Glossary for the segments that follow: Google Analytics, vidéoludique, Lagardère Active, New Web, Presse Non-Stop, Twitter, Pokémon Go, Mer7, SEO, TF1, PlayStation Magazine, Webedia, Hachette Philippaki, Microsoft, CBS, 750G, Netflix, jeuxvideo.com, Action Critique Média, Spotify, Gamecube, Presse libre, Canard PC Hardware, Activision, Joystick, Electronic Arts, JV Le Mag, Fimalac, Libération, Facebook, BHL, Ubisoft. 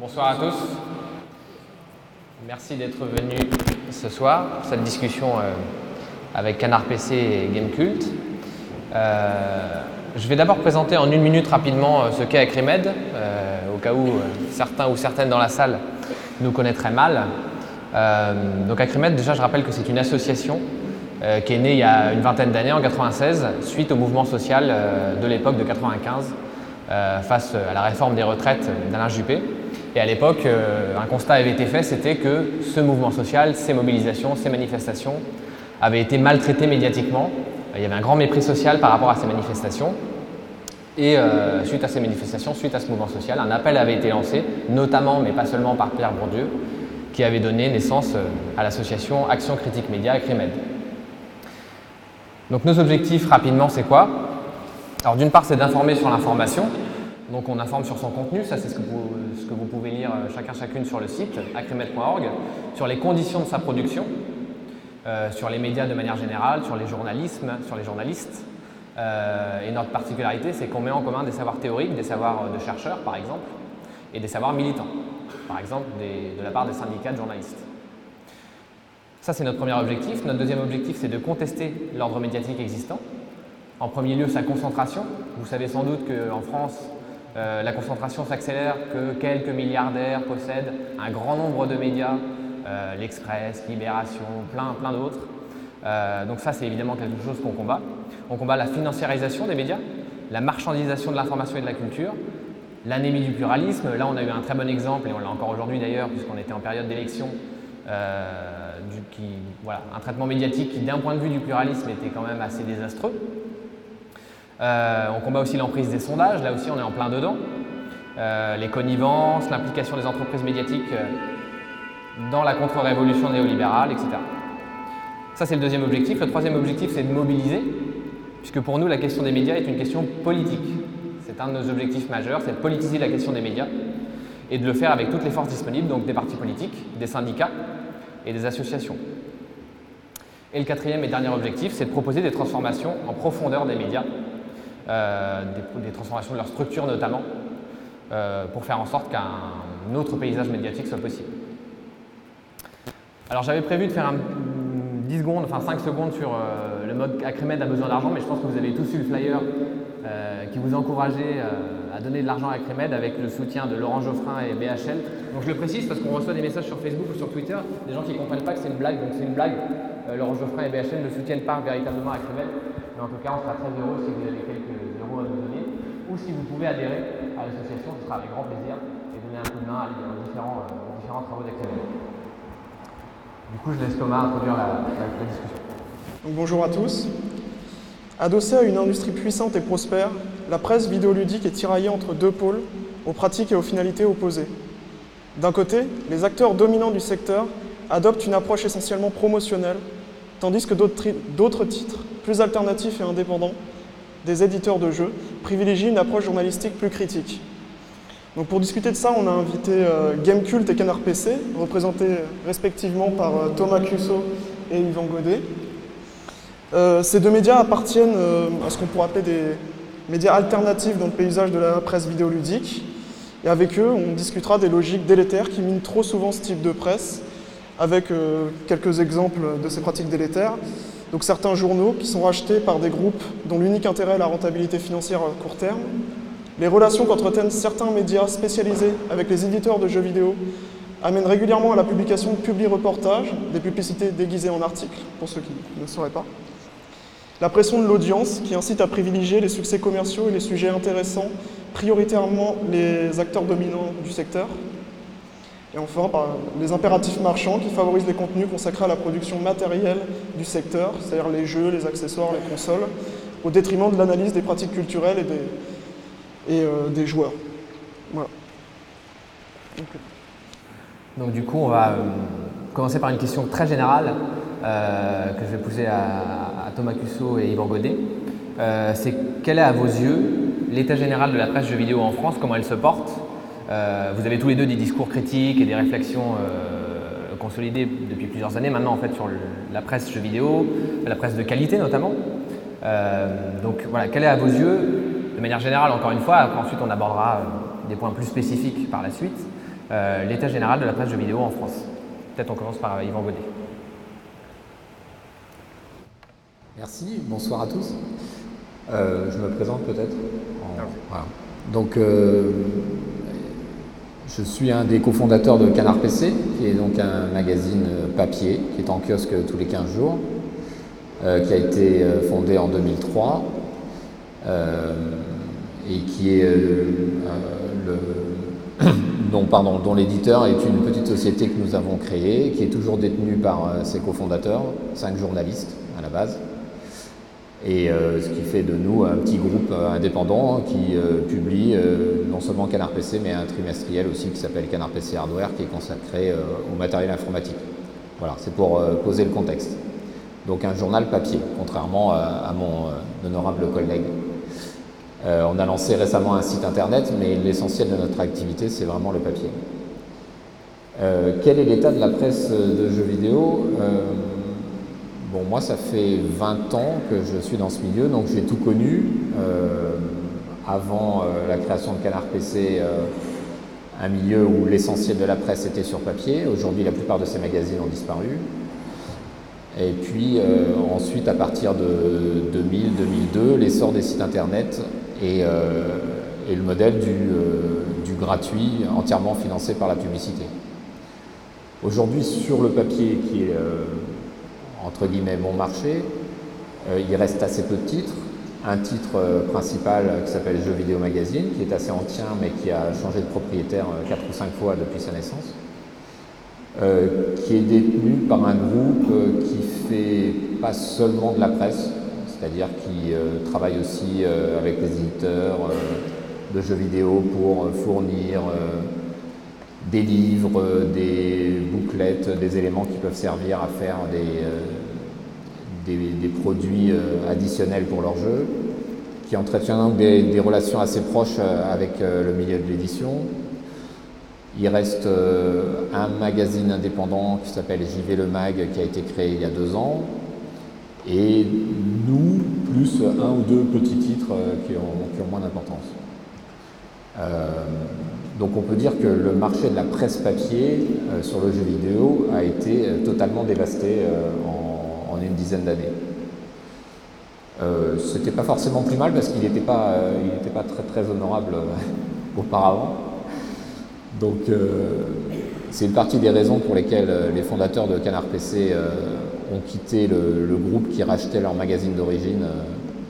Bonsoir à tous. Merci d'être venus ce soir pour cette discussion avec Canard PC et Gamekult. Je vais d'abord présenter en une minute rapidement ce qu'est Acrimed, au cas où certains ou certaines dans la salle nous connaîtraient mal. Donc Acrimed, déjà je rappelle que c'est une association qui est née il y a une vingtaine d'années, en 96, suite au mouvement social de l'époque de 95, face à la réforme des retraites d'Alain Juppé. Et à l'époque, un constat avait été fait, c'était que ce mouvement social, ces mobilisations, ces manifestations avaient été maltraitées médiatiquement. Il y avait un grand mépris social par rapport à ces manifestations. Et suite à ces manifestations, suite à ce mouvement social, un appel avait été lancé, notamment, mais pas seulement, par Pierre Bourdieu, qui avait donné naissance à l'association Action Critique Média, Acrimed. Donc nos objectifs, rapidement, c'est quoi? Alors d'une part, c'est d'informer sur l'information. Donc on informe sur son contenu, ça c'est ce que vous pouvez lire chacune sur le site, acrimed.org, sur les conditions de sa production, sur les médias de manière générale, sur les journalistes. Et notre particularité, c'est qu'on met en commun des savoirs théoriques, des savoirs de chercheurs par exemple, et des savoirs militants, par exemple de la part des syndicats de journalistes. Ça c'est notre premier objectif. Notre deuxième objectif, c'est de contester l'ordre médiatique existant. En premier lieu, sa concentration. Vous savez sans doute qu'en France, la concentration s'accélère, que quelques milliardaires possèdent un grand nombre de médias, L'Express, Libération, plein d'autres. Donc ça, c'est évidemment quelque chose qu'on combat. On combat la financiarisation des médias, la marchandisation de l'information et de la culture, l'anémie du pluralisme. Là, on a eu un très bon exemple, et on l'a encore aujourd'hui d'ailleurs, puisqu'on était en période d'élection, un traitement médiatique qui, d'un point de vue du pluralisme, était quand même assez désastreux. On combat aussi l'emprise des sondages, là aussi on est en plein dedans. Les connivences, l'implication des entreprises médiatiques dans la contre-révolution néolibérale, etc. Ça c'est le deuxième objectif. Le troisième objectif, c'est de mobiliser, puisque pour nous la question des médias est une question politique. C'est un de nos objectifs majeurs, c'est de politiser la question des médias et de le faire avec toutes les forces disponibles, donc des partis politiques, des syndicats et des associations. Et le quatrième et dernier objectif, c'est de proposer des transformations en profondeur des médias, des transformations de leur structure notamment, pour faire en sorte qu'un autre paysage médiatique soit possible. Alors j'avais prévu de faire 5 secondes sur le mode Acrimed a besoin d'argent, mais je pense que vous avez tous eu le flyer qui vous encourageait à donner de l'argent à Acrimed avec le soutien de Laurent Joffrin et BHL. Donc je le précise parce qu'on reçoit des messages sur Facebook ou sur Twitter, des gens qui ne comprennent pas que c'est une blague, donc c'est une blague. Laurent Joffrin et BHL ne soutiennent pas véritablement Acrimed. Mais en tout cas, on sera très heureux si vous avez quelques euros à nous donner, ou si vous pouvez adhérer à l'association, ce sera avec grand plaisir, et donner un coup de main aux différents travaux d'Acrimed. Du coup, je laisse Thomas introduire la discussion. Donc, bonjour à tous. Adossée à une industrie puissante et prospère, la presse vidéoludique est tiraillée entre deux pôles, aux pratiques et aux finalités opposées. D'un côté, les acteurs dominants du secteur adoptent une approche essentiellement promotionnelle, tandis que d'autres titres, plus alternatifs et indépendants, des éditeurs de jeux, privilégient une approche journalistique plus critique. Donc pour discuter de ça, on a invité Gamekult et Canard PC, représentés respectivement par Thomas Cusseau et Ivan Gaudé. Ces deux médias appartiennent à ce qu'on pourrait appeler des médias alternatifs dans le paysage de la presse vidéoludique. Et avec eux, on discutera des logiques délétères qui minent trop souvent ce type de presse, avec quelques exemples de ces pratiques délétères. Donc certains journaux qui sont rachetés par des groupes dont l'unique intérêt est la rentabilité financière à court terme, les relations qu'entretiennent certains médias spécialisés avec les éditeurs de jeux vidéo amènent régulièrement à la publication de publi-reportages, des publicités déguisées en articles, pour ceux qui ne sauraient pas, la pression de l'audience qui incite à privilégier les succès commerciaux et les sujets intéressants, prioritairement les acteurs dominants du secteur, et enfin, par les impératifs marchands qui favorisent les contenus consacrés à la production matérielle du secteur, c'est-à-dire les jeux, les accessoires, les consoles, au détriment de l'analyse des pratiques culturelles et des joueurs. Voilà. Donc du coup, on va commencer par une question très générale que je vais poser à Thomas Cusseau et Ivan Gaudé. C'est quel est à vos yeux l'état général de la presse jeux vidéo en France, comment elle se porte? Vous avez tous les deux des discours critiques et des réflexions consolidées depuis plusieurs années maintenant en fait sur la presse jeux vidéo, la presse de qualité notamment. Donc voilà, quel est à vos yeux, de manière générale encore une fois, ensuite on abordera des points plus spécifiques par la suite, l'état général de la presse jeux vidéo en France. Peut-être on commence par Ivan Gaudé. Merci, bonsoir à tous. Je me présente peut-être. Voilà. Donc, je suis un des cofondateurs de Canard PC, qui est donc un magazine papier qui est en kiosque tous les 15 jours, qui a été fondé en 2003 et qui est dont l'éditeur est une petite société que nous avons créée, qui est toujours détenue par ses cofondateurs, 5 journalistes à la base. Et ce qui fait de nous un petit groupe indépendant qui publie non seulement Canard PC, mais un trimestriel aussi qui s'appelle Canard PC Hardware, qui est consacré au matériel informatique. Voilà, c'est pour poser le contexte. Donc un journal papier, contrairement à mon honorable collègue. On a lancé récemment un site internet, mais l'essentiel de notre activité, c'est vraiment le papier. Quel est l'état de la presse de jeux vidéo? Bon, moi, ça fait 20 ans que je suis dans ce milieu, donc j'ai tout connu. Avant la création de Canard PC, un milieu où l'essentiel de la presse était sur papier. Aujourd'hui, la plupart de ces magazines ont disparu. Et puis, ensuite, à partir de 2000-2002, l'essor des sites internet et le modèle du gratuit entièrement financé par la publicité. Aujourd'hui, sur le papier, qui est... entre guillemets, mon marché, il reste assez peu de titres. Un titre principal qui s'appelle Jeux vidéo magazine, qui est assez ancien, mais qui a changé de propriétaire 4 ou 5 fois depuis sa naissance, qui est détenu par un groupe qui fait pas seulement de la presse, c'est-à-dire qui travaille aussi avec les éditeurs de jeux vidéo pour fournir des livres, des bouclettes, des éléments qui peuvent servir à faire des produits additionnels pour leur jeu, qui entretiennent donc des relations assez proches avec le milieu de l'édition. Il reste un magazine indépendant qui s'appelle JV Le Mag, qui a été créé il y a 2 ans, et nous, plus un ou deux petits titres qui ont moins d'importance. Donc on peut dire que le marché de la presse papier sur le jeu vidéo a été totalement dévasté en une dizaine d'années. C'était pas forcément plus mal parce qu'il n'était pas très très honorable auparavant. Donc c'est une partie des raisons pour lesquelles les fondateurs de Canard PC ont quitté le groupe qui rachetait leur magazine d'origine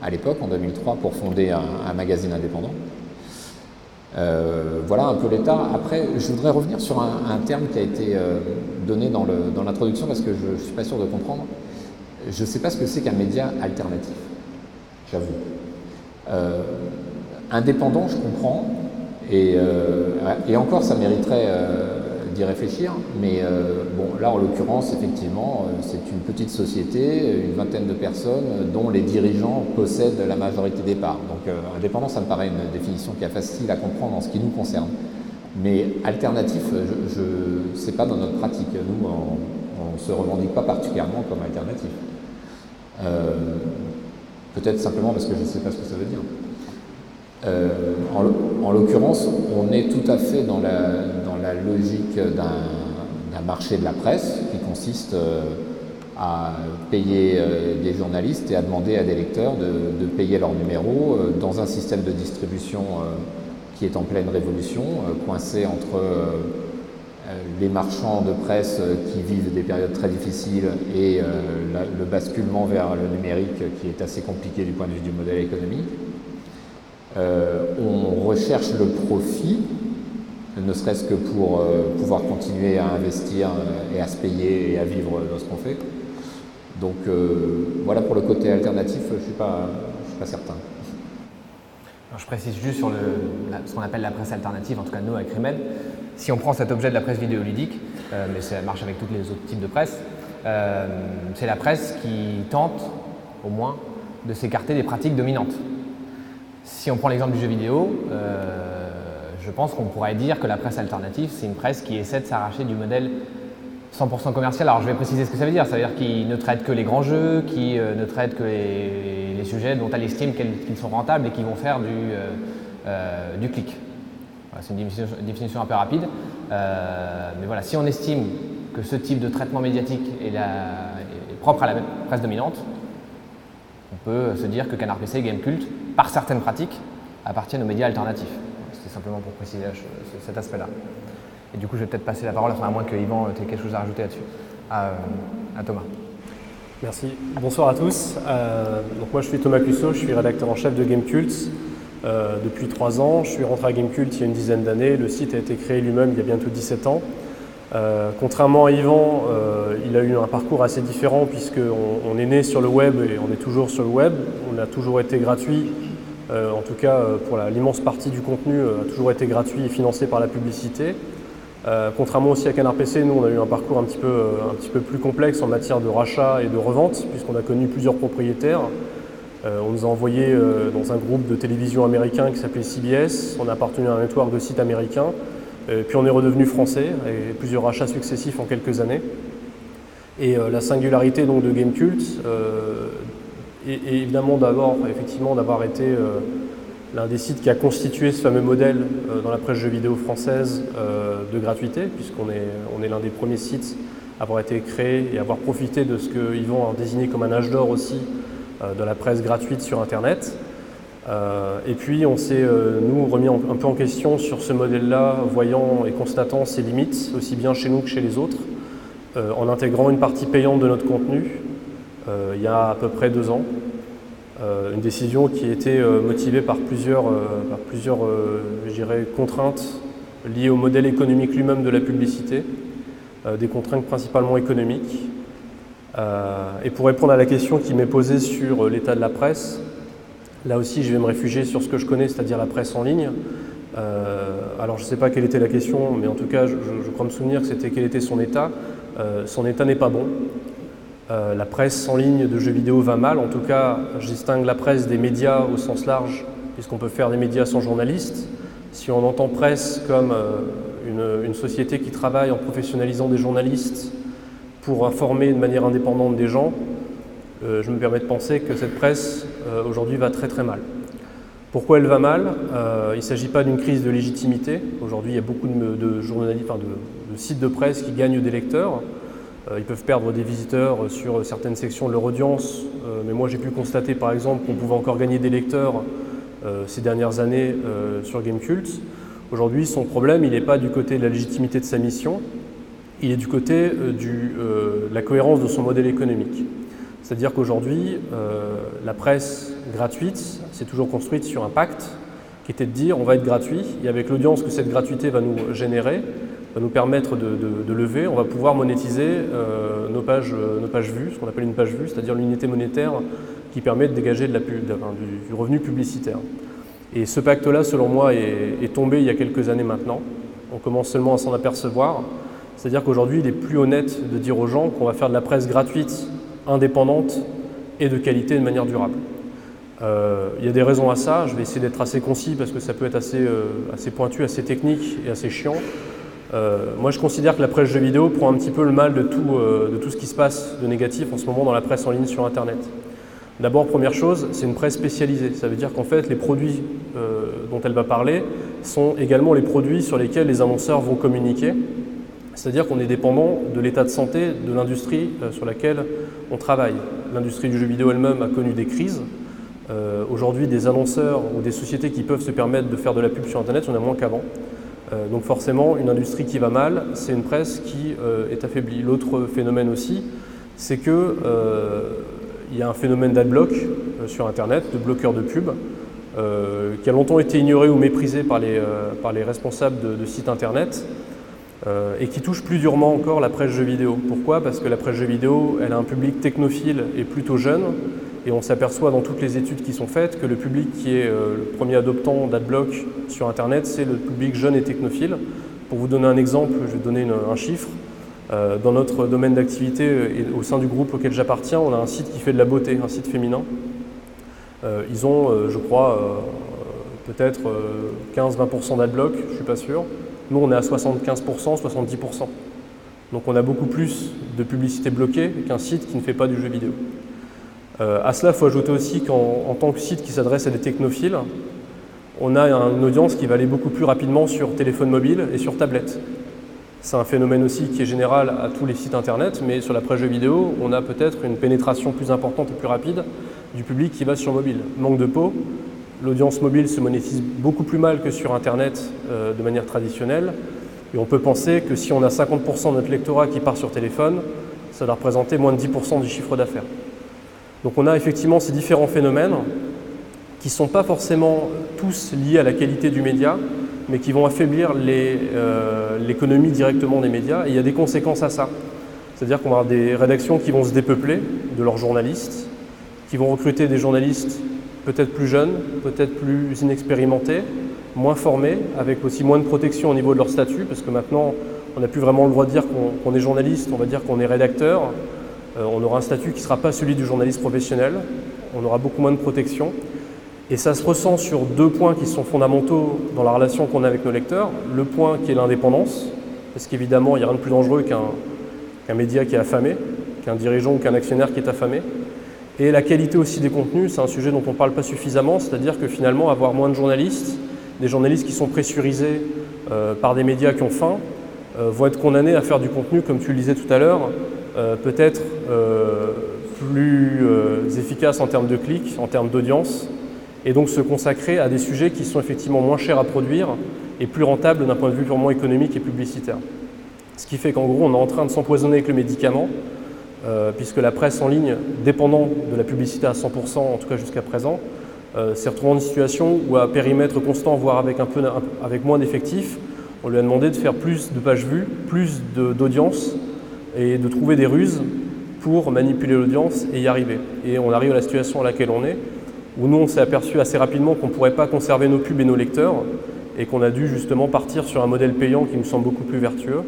à l'époque, en 2003, pour fonder un magazine indépendant. Voilà un peu l'état. Après, je voudrais revenir sur un terme qui a été donné dans l'introduction parce que je ne suis pas sûr de comprendre. Je ne sais pas ce que c'est qu'un média alternatif, j'avoue. Indépendant, je comprends, et encore, ça mériterait d'y réfléchir, mais bon, là, en l'occurrence, effectivement, c'est une petite société, une vingtaine de personnes, dont les dirigeants possèdent la majorité des parts. Donc, indépendant, ça me paraît une définition qui est facile à comprendre en ce qui nous concerne. Mais alternatif, je sais pas dans notre pratique. Nous, on se revendique pas particulièrement comme alternatif. Peut-être simplement parce que je sais pas ce que ça veut dire. En l'occurrence, on est tout à fait dans la logique d'un marché de la presse qui consiste à payer des journalistes et à demander à des lecteurs de payer leurs numéros dans un système de distribution qui est en pleine révolution, coincé entre les marchands de presse qui vivent des périodes très difficiles et le basculement vers le numérique qui est assez compliqué du point de vue du modèle économique. On recherche le profit, ne serait-ce que pour pouvoir continuer à investir et à se payer et à vivre dans ce qu'on fait. Donc voilà pour le côté alternatif, je suis pas certain. Alors, je précise juste sur ce qu'on appelle la presse alternative, en tout cas nous à Crimed, si on prend cet objet de la presse vidéoludique, mais ça marche avec tous les autres types de presse, c'est la presse qui tente, au moins, de s'écarter des pratiques dominantes. Si on prend l'exemple du jeu vidéo, je pense qu'on pourrait dire que la presse alternative, c'est une presse qui essaie de s'arracher du modèle 100% commercial. Alors je vais préciser ce que ça veut dire. Ça veut dire qu'ils ne traitent que les grands jeux, qu'ils ne traitent que les sujets dont elle estime qu'ils sont rentables et qui vont faire du clic. Voilà, c'est une définition un peu rapide. Mais voilà, si on estime que ce type de traitement médiatique est propre à la presse dominante, on peut se dire que Canard PC et Gamekult, par certaines pratiques, appartiennent aux médias alternatifs. C'était simplement pour préciser cet aspect-là. Et du coup, je vais peut-être passer la parole, à moins que Yvan ait quelque chose à rajouter là-dessus, à Thomas. Merci. Bonsoir à tous. Donc moi, je suis Thomas Cusseau, je suis rédacteur en chef de Gamekult depuis 3 ans. Je suis rentré à Gamekult il y a une dizaine d'années. Le site a été créé lui-même il y a bientôt 17 ans. Contrairement à Yvan, il a eu un parcours assez différent puisqu'on est né sur le web et on est toujours sur le web. On a toujours été gratuit, en tout cas pour l'immense partie du contenu, a toujours été gratuit et financé par la publicité. Contrairement aussi à Canard PC, nous on a eu un parcours un petit peu plus complexe en matière de rachat et de revente puisqu'on a connu plusieurs propriétaires. On nous a envoyés dans un groupe de télévision américain qui s'appelait CBS. On a appartenu à un network de sites américains. Et puis on est redevenu français, et plusieurs rachats successifs en quelques années. Et la singularité donc de Gamekult est évidemment d'avoir été l'un des sites qui a constitué ce fameux modèle dans la presse jeux vidéo française de gratuité, puisqu'on est l'un des premiers sites à avoir été créé et à avoir profité de ce que Yvan a désigné comme un âge d'or aussi de la presse gratuite sur Internet. Et puis on s'est nous remis un peu en question sur ce modèle-là, voyant et constatant ses limites, aussi bien chez nous que chez les autres, en intégrant une partie payante de notre contenu il y a à peu près 2 ans. Une décision qui était motivée par plusieurs je dirais, contraintes liées au modèle économique lui-même de la publicité, des contraintes principalement économiques. Et pour répondre à la question qui m'est posée sur l'état de la presse, là aussi, je vais me réfugier sur ce que je connais, c'est-à-dire la presse en ligne. Alors, je ne sais pas quelle était la question, mais en tout cas, je crois me souvenir que c'était quel était son état. Son état n'est pas bon. La presse en ligne de jeux vidéo va mal. En tout cas, je distingue la presse des médias au sens large, puisqu'on peut faire des médias sans journalistes. Si on entend presse comme une société qui travaille en professionnalisant des journalistes pour informer de manière indépendante des gens, je me permets de penser que cette presse, aujourd'hui, va très très mal. Pourquoi elle va mal ? Il ne s'agit pas d'une crise de légitimité. Aujourd'hui, il y a beaucoup de sites de presse qui gagnent des lecteurs. Ils peuvent perdre des visiteurs sur certaines sections de leur audience. Mais moi, j'ai pu constater, par exemple, qu'on pouvait encore gagner des lecteurs ces dernières années sur Gamekult. Aujourd'hui, son problème, il n'est pas du côté de la légitimité de sa mission. Il est du côté de la cohérence de son modèle économique. C'est-à-dire qu'aujourd'hui, la presse gratuite s'est toujours construite sur un pacte qui était de dire on va être gratuit et avec l'audience que cette gratuité va nous générer, va nous permettre de lever, on va pouvoir monétiser nos pages vues, ce qu'on appelle une page vue, c'est-à-dire l'unité monétaire qui permet de dégager du revenu publicitaire. Et ce pacte-là, selon moi, est tombé il y a quelques années maintenant. On commence seulement à s'en apercevoir. C'est-à-dire qu'aujourd'hui, il est plus honnête de dire aux gens qu'on va faire de la presse gratuite indépendante et de qualité de manière durable. Il y a des raisons à ça, je vais essayer d'être assez concis parce que ça peut être assez pointu, assez technique et assez chiant. Moi je considère que la presse jeux vidéo prend un petit peu le mal de tout ce qui se passe de négatif en ce moment dans la presse en ligne sur Internet. D'abord, première chose, c'est une presse spécialisée, ça veut dire qu'en fait les produits dont elle va parler sont également les produits sur lesquels les annonceurs vont communiquer. C'est-à-dire qu'on est dépendant de l'état de santé de l'industrie sur laquelle on travaille. L'industrie du jeu vidéo elle-même a connu des crises. Aujourd'hui, des annonceurs ou des sociétés qui peuvent se permettre de faire de la pub sur Internet, on a moins qu'avant. Donc forcément, une industrie qui va mal, c'est une presse qui est affaiblie. L'autre phénomène aussi, c'est qu'il y a un phénomène d'adblock sur Internet, de bloqueur de pub, qui a longtemps été ignoré ou méprisé par les responsables de sites Internet. Et qui touche plus durement encore la presse jeux vidéo. Pourquoi ? Parce que la presse jeux vidéo, elle a un public technophile et plutôt jeune, et on s'aperçoit dans toutes les études qui sont faites que le public qui est le premier adoptant d'adblock sur Internet, c'est le public jeune et technophile. Pour vous donner un exemple, je vais donner un chiffre. Dans notre domaine d'activité et au sein du groupe auquel j'appartiens, on a un site qui fait de la beauté, un site féminin. Ils ont, je crois, peut-être 15-20% d'adblock, je ne suis pas sûr. Nous, on est à 75%, 70%. Donc on a beaucoup plus de publicité bloquée qu'un site qui ne fait pas du jeu vidéo. À cela, il faut ajouter aussi qu'en tant que site qui s'adresse à des technophiles, on a une audience qui va aller beaucoup plus rapidement sur téléphone mobile et sur tablette. C'est un phénomène aussi qui est général à tous les sites internet, mais sur la presse jeux vidéo, on a peut-être une pénétration plus importante et plus rapide du public qui va sur mobile. Manque de peau, l'audience mobile se monétise beaucoup plus mal que sur internet de manière traditionnelle, et on peut penser que si on a 50% de notre lectorat qui part sur téléphone, ça va représenter moins de 10% du chiffre d'affaires. Donc on a effectivement ces différents phénomènes qui ne sont pas forcément tous liés à la qualité du média, mais qui vont affaiblir l'économie directement des médias. Et il y a des conséquences à ça. C'est-à-dire qu'on va avoir des rédactions qui vont se dépeupler de leurs journalistes, qui vont recruter des journalistes peut-être plus jeunes, peut-être plus inexpérimentés, moins formés, avec aussi moins de protection au niveau de leur statut, parce que maintenant, on n'a plus vraiment le droit de dire qu'on est journaliste, on va dire qu'on est rédacteur. On aura un statut qui ne sera pas celui du journaliste professionnel, on aura beaucoup moins de protection. Et ça se ressent sur deux points qui sont fondamentaux dans la relation qu'on a avec nos lecteurs. Le point qui est l'indépendance, parce qu'évidemment, il n'y a rien de plus dangereux qu'un média qui est affamé, qu'un dirigeant ou qu'un actionnaire qui est affamé. Et la qualité aussi des contenus, c'est un sujet dont on ne parle pas suffisamment, c'est-à-dire que finalement, avoir moins de journalistes, des journalistes qui sont pressurisés par des médias qui ont faim, vont être condamnés à faire du contenu, comme tu le disais tout à l'heure, peut-être plus efficace en termes de clics, en termes d'audience, et donc se consacrer à des sujets qui sont effectivement moins chers à produire et plus rentables d'un point de vue purement économique et publicitaire. Ce qui fait qu'en gros, on est en train de s'empoisonner avec le médicament, puisque la presse en ligne, dépendant de la publicité à 100%, en tout cas jusqu'à présent, s'est retrouvée dans une situation où à périmètre constant, voire avec moins d'effectifs, on lui a demandé de faire plus de pages vues, plus d'audience, et de trouver des ruses pour manipuler l'audience et y arriver. Et on arrive à la situation à laquelle on est, où nous on s'est aperçu assez rapidement qu'on ne pourrait pas conserver nos pubs et nos lecteurs, et qu'on a dû justement partir sur un modèle payant qui nous semble beaucoup plus vertueux.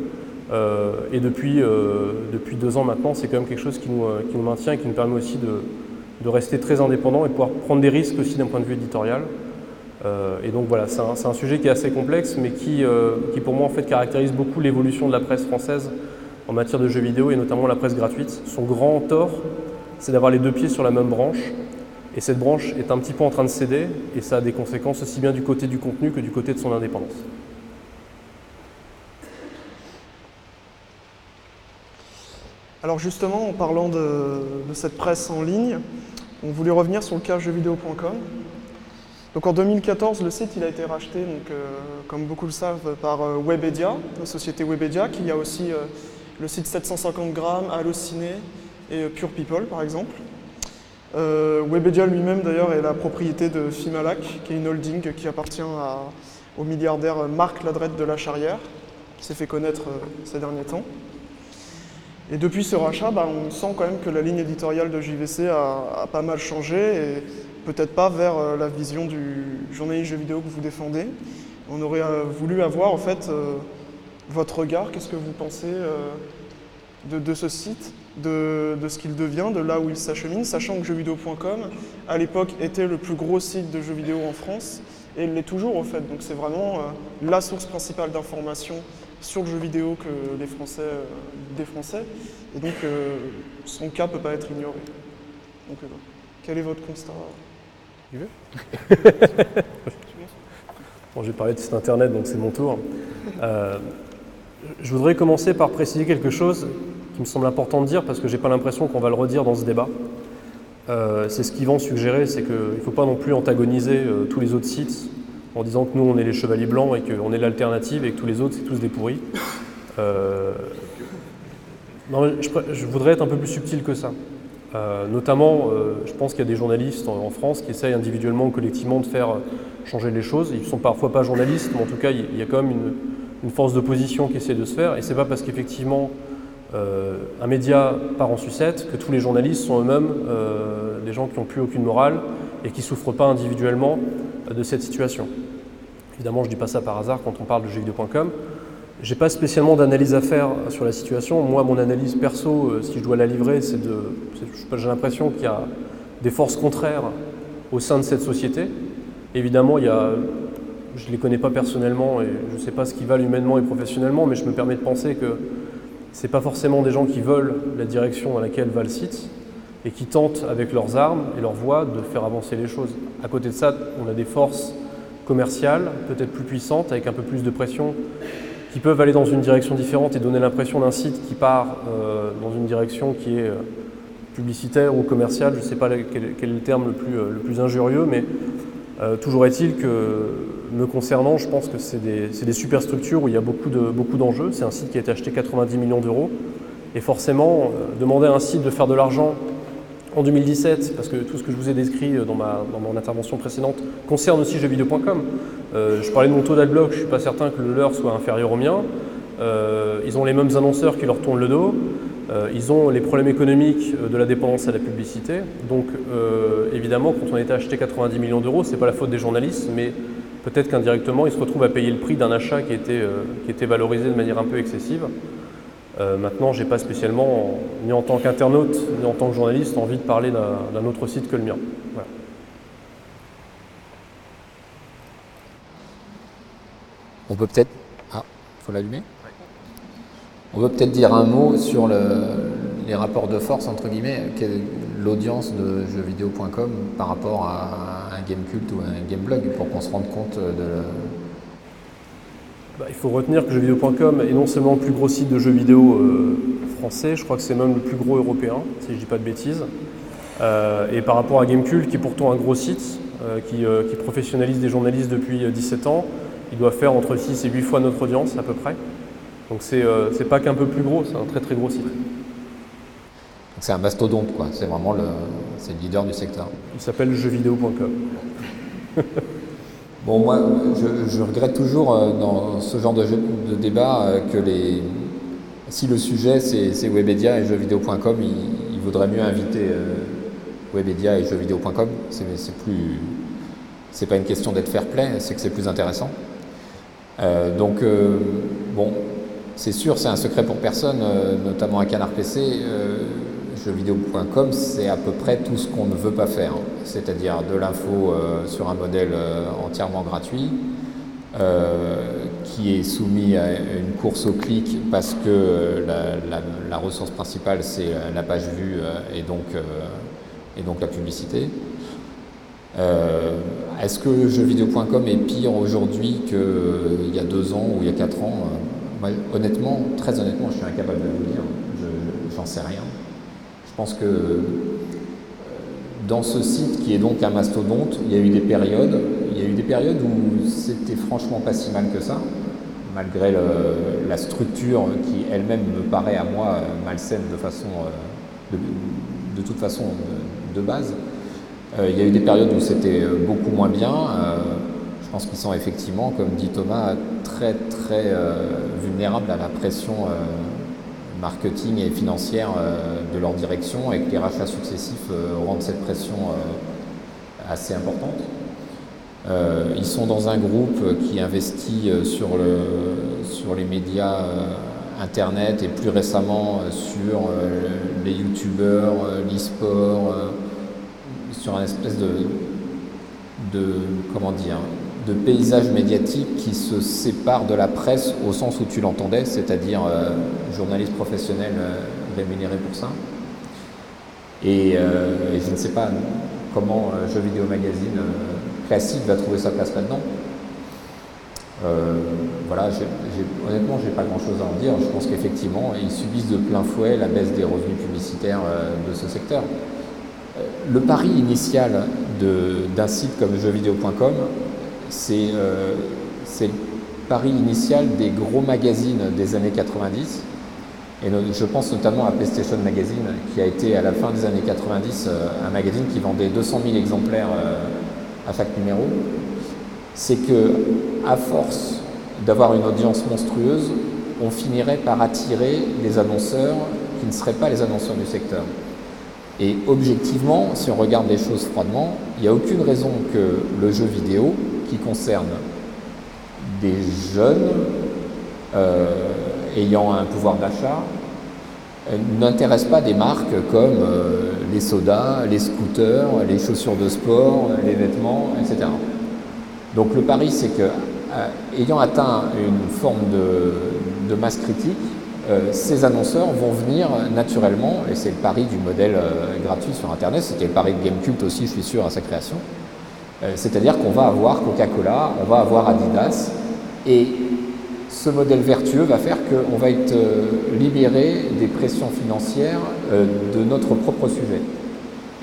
Et depuis 2 ans maintenant, c'est quand même quelque chose qui nous maintient et qui nous permet aussi de rester très indépendants et pouvoir prendre des risques aussi d'un point de vue éditorial. Et donc voilà, c'est un sujet qui est assez complexe, mais qui pour moi en fait caractérise beaucoup l'évolution de la presse française en matière de jeux vidéo et notamment la presse gratuite. Son grand tort, c'est d'avoir les deux pieds sur la même branche. Et cette branche est un petit peu en train de céder et ça a des conséquences aussi bien du côté du contenu que du côté de son indépendance. Alors justement, en parlant de cette presse en ligne, on voulait revenir sur le cas jeuxvideo.com. Donc en 2014, le site il a été racheté, donc, comme beaucoup le savent, par Webedia, la société Webedia, qui a aussi le site 750G, Allociné et Pure People par exemple. Webedia lui-même d'ailleurs est la propriété de Fimalac, qui est une holding qui appartient au milliardaire Marc Ladreit de la Charrière, qui s'est fait connaître ces derniers temps. Et depuis ce rachat, on sent quand même que la ligne éditoriale de JVC a pas mal changé, et peut-être pas vers la vision du journaliste jeux vidéo que vous défendez. On aurait voulu avoir en fait votre regard, qu'est-ce que vous pensez de ce site, de ce qu'il devient, de là où il s'achemine, sachant que jeuxvideo.com, à l'époque, était le plus gros site de jeux vidéo en France, et il l'est toujours en fait, donc c'est vraiment la source principale d'information sur le jeu vidéo que les Français, et donc son cas ne peut pas être ignoré. Donc quel est votre constat? Tu veux? Bon, j'ai parlé de site internet, donc c'est mon tour. Je voudrais commencer par préciser quelque chose qui me semble important de dire, parce que je n'ai pas l'impression qu'on va le redire dans ce débat. C'est ce qu'Yvan suggérait, c'est qu'il ne faut pas non plus antagoniser tous les autres sites en disant que nous, on est les chevaliers blancs et qu'on est l'alternative et que tous les autres, c'est tous des pourris. Non, je voudrais être un peu plus subtil que ça. Notamment, je pense qu'il y a des journalistes en France qui essayent individuellement ou collectivement de faire changer les choses. Ils ne sont parfois pas journalistes, mais en tout cas, il y a quand même une force d'opposition qui essaie de se faire, et c'est pas parce qu'effectivement un média part en sucette que tous les journalistes sont eux-mêmes des gens qui n'ont plus aucune morale et qui ne souffrent pas individuellement de cette situation. Évidemment, je ne dis pas ça par hasard quand on parle de jeuxvideo.com. J'ai pas spécialement d'analyse à faire sur la situation. Moi, mon analyse perso, si je dois la livrer, j'ai l'impression qu'il y a des forces contraires au sein de cette société. Évidemment, il y a... Je ne les connais pas personnellement et je ne sais pas ce qu'ils valent humainement et professionnellement, mais je me permets de penser que ce n'est pas forcément des gens qui veulent la direction dans laquelle va le site et qui tentent avec leurs armes et leurs voix de faire avancer les choses. À côté de ça, on a des forces commerciales, peut-être plus puissantes, avec un peu plus de pression, qui peuvent aller dans une direction différente et donner l'impression d'un site qui part dans une direction qui est publicitaire ou commerciale, je ne sais pas quel est le terme le plus injurieux, mais toujours est-il que, me concernant, je pense que c'est des superstructures où il y a beaucoup d'enjeux. C'est un site qui a été acheté 90 millions d'euros. Et forcément, demander à un site de faire de l'argent en 2017, parce que tout ce que je vous ai décrit dans mon intervention précédente concerne aussi jeuxvideo.com. Je parlais de mon taux d'adblock, je ne suis pas certain que le leur soit inférieur au mien. Ils ont les mêmes annonceurs qui leur tournent le dos. Ils ont les problèmes économiques de la dépendance à la publicité. Donc évidemment, quand on a été acheté 90 millions d'euros, ce n'est pas la faute des journalistes, mais peut-être qu'indirectement, ils se retrouvent à payer le prix d'un achat qui était valorisé de manière un peu excessive. Maintenant, je n'ai pas spécialement, ni en tant qu'internaute, ni en tant que journaliste, envie de parler d'un autre site que le mien. Voilà. On peut peut-être... Ah, il faut l'allumer. Oui. On peut peut-être dire un mot sur les rapports de force, entre guillemets, l'audience de jeuxvideo.com par rapport à un Gamekult ou un Gameblog, pour qu'on se rende compte de... Il faut retenir que jeuxvideo.com est non seulement le plus gros site de jeux vidéo français, je crois que c'est même le plus gros européen, si je ne dis pas de bêtises. Et par rapport à Gamekult, qui est pourtant un gros site, qui professionnalise des journalistes depuis 17 ans, il doit faire entre 6 et 8 fois notre audience à peu près. Donc c'est pas qu'un peu plus gros, c'est un très très gros site. Donc c'est un mastodonte quoi, c'est vraiment le leader du secteur. Il s'appelle jeuxvideo.com. Bon, moi, je regrette toujours dans ce genre de débat que si le sujet c'est Webedia et jeuxvideo.com, il vaudrait mieux inviter Webedia et jeuxvideo.com. C'est pas une question d'être fair play, c'est que c'est plus intéressant. Bon, c'est sûr, c'est un secret pour personne, notamment à Canard PC. Jeuxvideo.com, c'est à peu près tout ce qu'on ne veut pas faire, c'est-à-dire de l'info sur un modèle entièrement gratuit qui est soumis à une course au clic parce que la ressource principale c'est la page vue et donc la publicité. Est-ce que jeuxvideo.com est pire aujourd'hui qu'il y a 2 ans ou il y a 4 ans? Moi, honnêtement, très honnêtement, je suis incapable de vous dire, j'en sais rien. Je pense que dans ce site qui est donc un mastodonte, il y a eu des périodes où c'était franchement pas si mal que ça, malgré la structure qui elle-même me paraît à moi malsaine de toute façon de base. Il y a eu des périodes où c'était beaucoup moins bien. Je pense qu'ils sont effectivement, comme dit Thomas, très très vulnérables à la pression marketing et financière de leur direction, et que les rachats successifs rendent cette pression assez importante. Ils sont dans un groupe qui investit sur les médias internet et plus récemment sur les youtubeurs, l'e-sport, sur un espèce de paysage médiatique qui se sépare de la presse au sens où tu l'entendais, c'est-à-dire journaliste professionnel rémunéré pour ça. Et je ne sais pas comment Jeux vidéo magazine classique va trouver sa place là-dedans. Voilà, honnêtement, je n'ai pas grand-chose à en dire. Je pense qu'effectivement, ils subissent de plein fouet la baisse des revenus publicitaires de ce secteur. Le pari initial d'un site comme jeuxvideo.com, c'est le pari initial des gros magazines des années 90, et je pense notamment à PlayStation Magazine, qui a été à la fin des années 90 un magazine qui vendait 200 000 exemplaires à chaque numéro. C'est que, à force d'avoir une audience monstrueuse, on finirait par attirer les annonceurs qui ne seraient pas les annonceurs du secteur. Et objectivement, si on regarde les choses froidement, il n'y a aucune raison que le jeu vidéo, qui concerne des jeunes ayant un pouvoir d'achat, n'intéresse pas des marques comme les sodas, les scooters, les chaussures de sport, les vêtements, etc. Donc le pari, c'est que ayant atteint une forme de masse critique, ces annonceurs vont venir naturellement, et c'est le pari du modèle gratuit sur Internet, c'était le pari de Gamekult aussi, je suis sûr, à sa création. C'est-à-dire qu'on va avoir Coca-Cola, on va avoir Adidas, et ce modèle vertueux va faire qu'on va être libéré des pressions financières de notre propre sujet.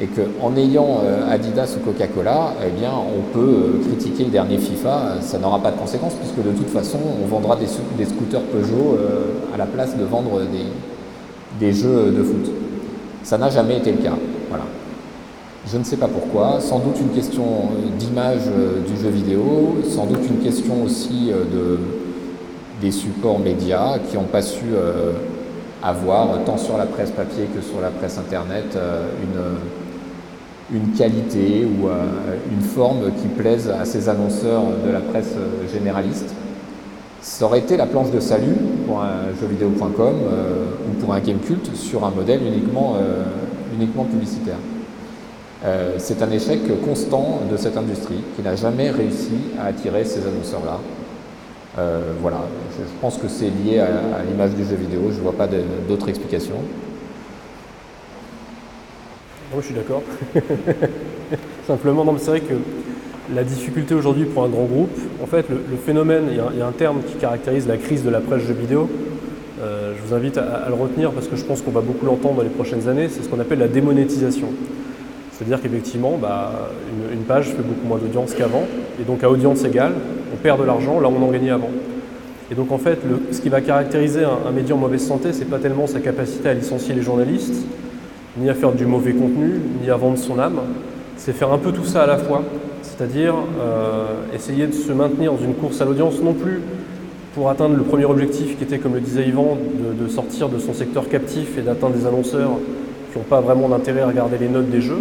Et qu'en ayant Adidas ou Coca-Cola, eh bien, on peut critiquer le dernier FIFA, ça n'aura pas de conséquences, puisque de toute façon, on vendra des scooters Peugeot à la place de vendre des jeux de foot. Ça n'a jamais été le cas. Voilà. Je ne sais pas pourquoi, sans doute une question d'image du jeu vidéo, sans doute une question aussi des supports médias qui n'ont pas su avoir, tant sur la presse papier que sur la presse internet, une qualité ou une forme qui plaise à ces annonceurs de la presse généraliste. Ça aurait été la planche de salut pour un jeuxvideo.com ou pour un Gamekult sur un modèle uniquement publicitaire. C'est un échec constant de cette industrie qui n'a jamais réussi à attirer ces annonceurs-là. Voilà, je pense que c'est lié à l'image du jeu vidéo, je ne vois pas d'autres explications. Moi, je suis d'accord. Simplement, c'est vrai que la difficulté aujourd'hui pour un grand groupe, en fait, le phénomène, il y a un terme qui caractérise la crise de la presse jeux vidéo. Je vous invite à le retenir parce que je pense qu'on va beaucoup l'entendre dans les prochaines années. C'est ce qu'on appelle la démonétisation. C'est-à-dire qu'effectivement, une page fait beaucoup moins d'audience qu'avant. Et donc, à audience égale, on perd de l'argent, là où on en gagnait avant. Et donc, en fait, ce qui va caractériser un média en mauvaise santé, c'est pas tellement sa capacité à licencier les journalistes, ni à faire du mauvais contenu, ni à vendre son âme. C'est faire un peu tout ça à la fois. C'est-à-dire essayer de se maintenir dans une course à l'audience, non plus pour atteindre le premier objectif qui était, comme le disait Ivan, de sortir de son secteur captif et d'atteindre des annonceurs qui n'ont pas vraiment d'intérêt à regarder les notes des jeux,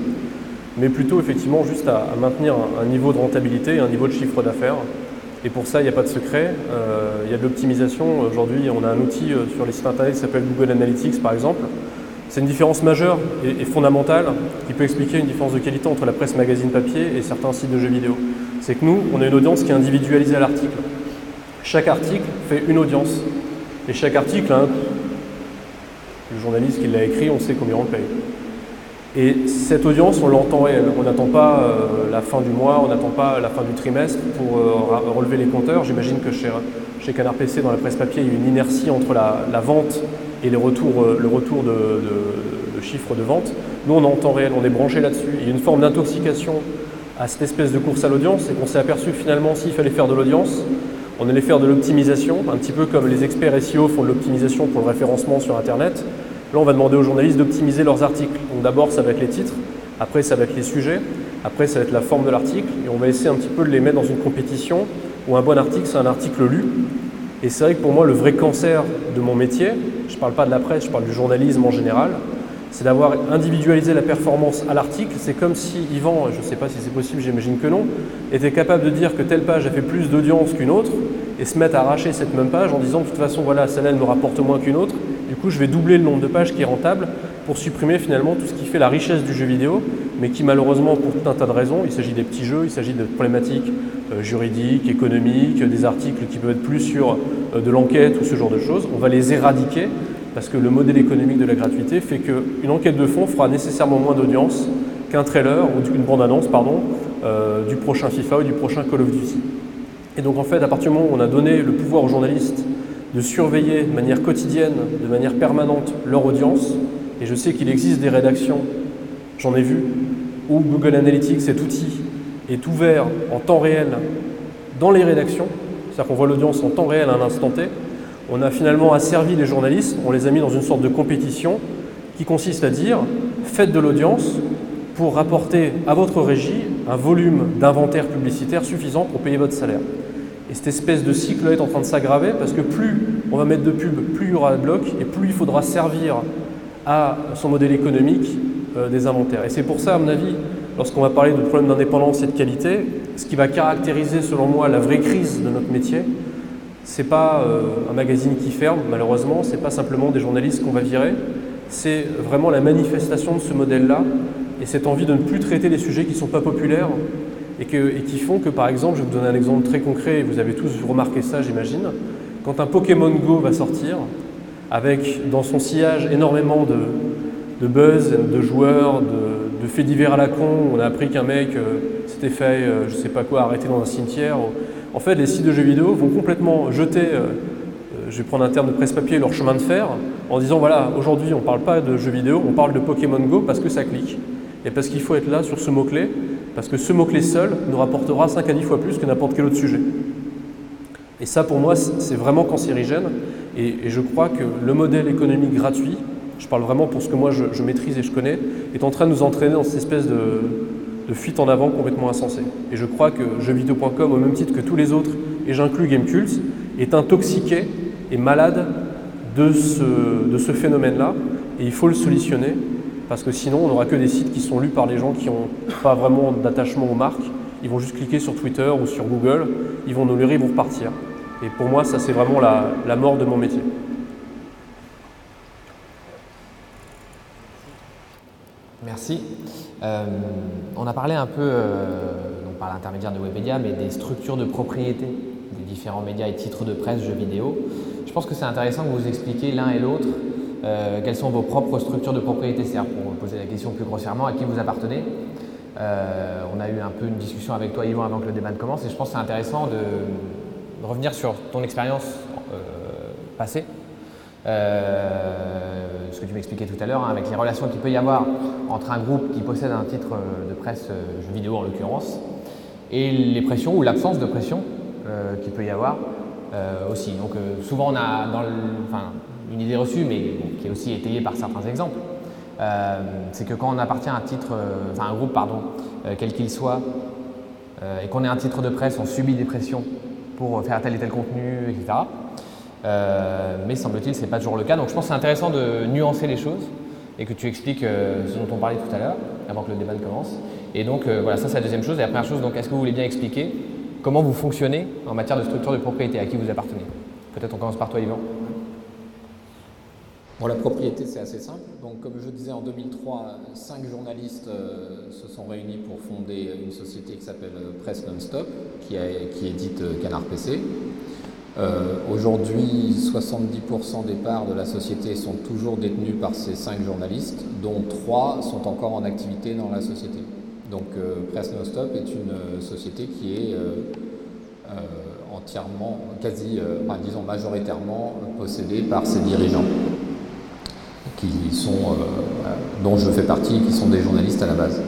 mais plutôt effectivement juste à maintenir un niveau de rentabilité, un niveau de chiffre d'affaires. Et pour ça, il n'y a pas de secret, il y a de l'optimisation. Aujourd'hui, on a un outil sur les sites internet qui s'appelle Google Analytics, par exemple. C'est une différence majeure et fondamentale qui peut expliquer une différence de qualité entre la presse magazine papier et certains sites de jeux vidéo. C'est que nous, on a une audience qui est individualisée à l'article. Chaque article fait une audience. Et chaque article a un coût. Le journaliste qui l'a écrit, on sait combien on le paye. Et cette audience, on l'entend réelle. On n'attend pas la fin du mois, on n'attend pas la fin du trimestre pour relever les compteurs. J'imagine que chez Canard PC, dans la presse papier, il y a une inertie entre la vente et le retour de chiffres de vente. Nous, on est en temps réel, on est branché là-dessus. Il y a une forme d'intoxication à cette espèce de course à l'audience et qu'on s'est aperçu que finalement, s'il fallait faire de l'audience, on allait faire de l'optimisation, un petit peu comme les experts SEO font de l'optimisation pour le référencement sur Internet. Là, on va demander aux journalistes d'optimiser leurs articles. Donc d'abord, ça va être les titres, après, ça va être les sujets, après, ça va être la forme de l'article et on va essayer un petit peu de les mettre dans une compétition où un bon article, c'est un article lu. Et c'est vrai que pour moi, le vrai cancer de mon métier, je ne parle pas de la presse, je parle du journalisme en général, c'est d'avoir individualisé la performance à l'article. C'est comme si Yvan, je ne sais pas si c'est possible, j'imagine que non, était capable de dire que telle page a fait plus d'audience qu'une autre et se mettre à arracher cette même page en disant que de toute façon, voilà, celle-là, elle me rapporte moins qu'une autre. Du coup, je vais doubler le nombre de pages qui est rentable pour supprimer finalement tout ce qui fait la richesse du jeu vidéo, mais qui malheureusement, pour tout un tas de raisons, il s'agit des petits jeux, il s'agit de problématiques juridiques, économiques, des articles qui peuvent être plus sur de l'enquête ou ce genre de choses, on va les éradiquer parce que le modèle économique de la gratuité fait qu'une enquête de fond fera nécessairement moins d'audience qu'un trailer ou une bande-annonce du prochain FIFA ou du prochain Call of Duty. Et donc en fait, à partir du moment où on a donné le pouvoir aux journalistes de surveiller de manière quotidienne, de manière permanente leur audience, et je sais qu'il existe des rédactions, j'en ai vu, où Google Analytics, cet outil, est ouvert en temps réel dans les rédactions, c'est-à-dire qu'on voit l'audience en temps réel à un instant T. On a finalement asservi les journalistes, on les a mis dans une sorte de compétition qui consiste à dire « faites de l'audience pour rapporter à votre régie un volume d'inventaire publicitaire suffisant pour payer votre salaire ». Et cette espèce de cycle est en train de s'aggraver parce que plus on va mettre de pub, plus il y aura de blocs et plus il faudra servir à son modèle économique des inventaires. Et c'est pour ça, à mon avis, lorsqu'on va parler de problème d'indépendance et de qualité, ce qui va caractériser, selon moi, la vraie crise de notre métier, c'est pas un magazine qui ferme, malheureusement, c'est pas simplement des journalistes qu'on va virer, c'est vraiment la manifestation de ce modèle-là et cette envie de ne plus traiter les sujets qui sont pas populaires et qui font que, par exemple, je vais vous donner un exemple très concret, et vous avez tous remarqué ça, j'imagine, quand un Pokémon Go va sortir, avec dans son sillage énormément de buzz, de joueurs, de faits divers à la con, on a appris qu'un mec s'était fait, je ne sais pas quoi, arrêter dans un cimetière. En fait, les sites de jeux vidéo vont complètement jeter, je vais prendre un terme de presse-papier, leur chemin de fer, en disant voilà, aujourd'hui on ne parle pas de jeux vidéo, on parle de Pokémon Go parce que ça clique. Et parce qu'il faut être là sur ce mot-clé, parce que ce mot-clé seul nous rapportera 5 à 10 fois plus que n'importe quel autre sujet. Et ça, pour moi, c'est vraiment cancérigène. Et je crois que le modèle économique gratuit, je parle vraiment pour ce que moi je maîtrise et je connais, est en train de nous entraîner dans cette espèce de fuite en avant complètement insensée. Et je crois que jeuxvideo.com, au même titre que tous les autres, et j'inclus Gamekult, est intoxiqué et malade de ce phénomène-là. Et il faut le solutionner, parce que sinon on n'aura que des sites qui sont lus par les gens qui n'ont pas vraiment d'attachement aux marques. Ils vont juste cliquer sur Twitter ou sur Google, ils vont nous lire, ils vont repartir. Et pour moi, ça c'est vraiment la mort de mon métier. Merci. On a parlé un peu, donc par l'intermédiaire de Webedia, mais des structures de propriété des différents médias et titres de presse, jeux vidéo. Je pense que c'est intéressant que vous expliquiez l'un et l'autre quelles sont vos propres structures de propriété. C'est-à-dire, pour poser la question plus grossièrement, à qui vous appartenez. On a eu un peu une discussion avec toi, Yvan, avant que le débat ne commence, et je pense que c'est intéressant de revenir sur ton expérience passée. Ce que tu m'expliquais tout à l'heure, hein, avec les relations qu'il peut y avoir entre un groupe qui possède un titre de presse, jeux vidéo en l'occurrence, et les pressions ou l'absence de pression qu'il peut y avoir aussi. Donc souvent on a une idée reçue, mais bon, qui est aussi étayée par certains exemples, c'est que quand on appartient à un titre, un groupe pardon, quel qu'il soit, et qu'on est un titre de presse, on subit des pressions pour faire tel et tel contenu, etc. Mais semble-t-il, ce n'est pas toujours le cas. Donc je pense que c'est intéressant de nuancer les choses et que tu expliques ce dont on parlait tout à l'heure, avant que le débat ne commence. Et donc voilà, ça c'est la deuxième chose. Et la première chose, donc, est-ce que vous voulez bien expliquer comment vous fonctionnez en matière de structure de propriété, à qui vous appartenez? Peut-être on commence par toi, Yvan. Bon, la propriété, c'est assez simple. Donc, comme je disais, en 2003, 5 journalistes se sont réunis pour fonder une société qui s'appelle Presse Non-Stop, qui édite Canard PC. Aujourd'hui, 70% des parts de la société sont toujours détenues par ces 5 journalistes, dont 3 sont encore en activité dans la société. Donc Presse Non-Stop est une société qui est entièrement, disons majoritairement possédée par ses dirigeants, qui sont, dont je fais partie, qui sont des journalistes à la base.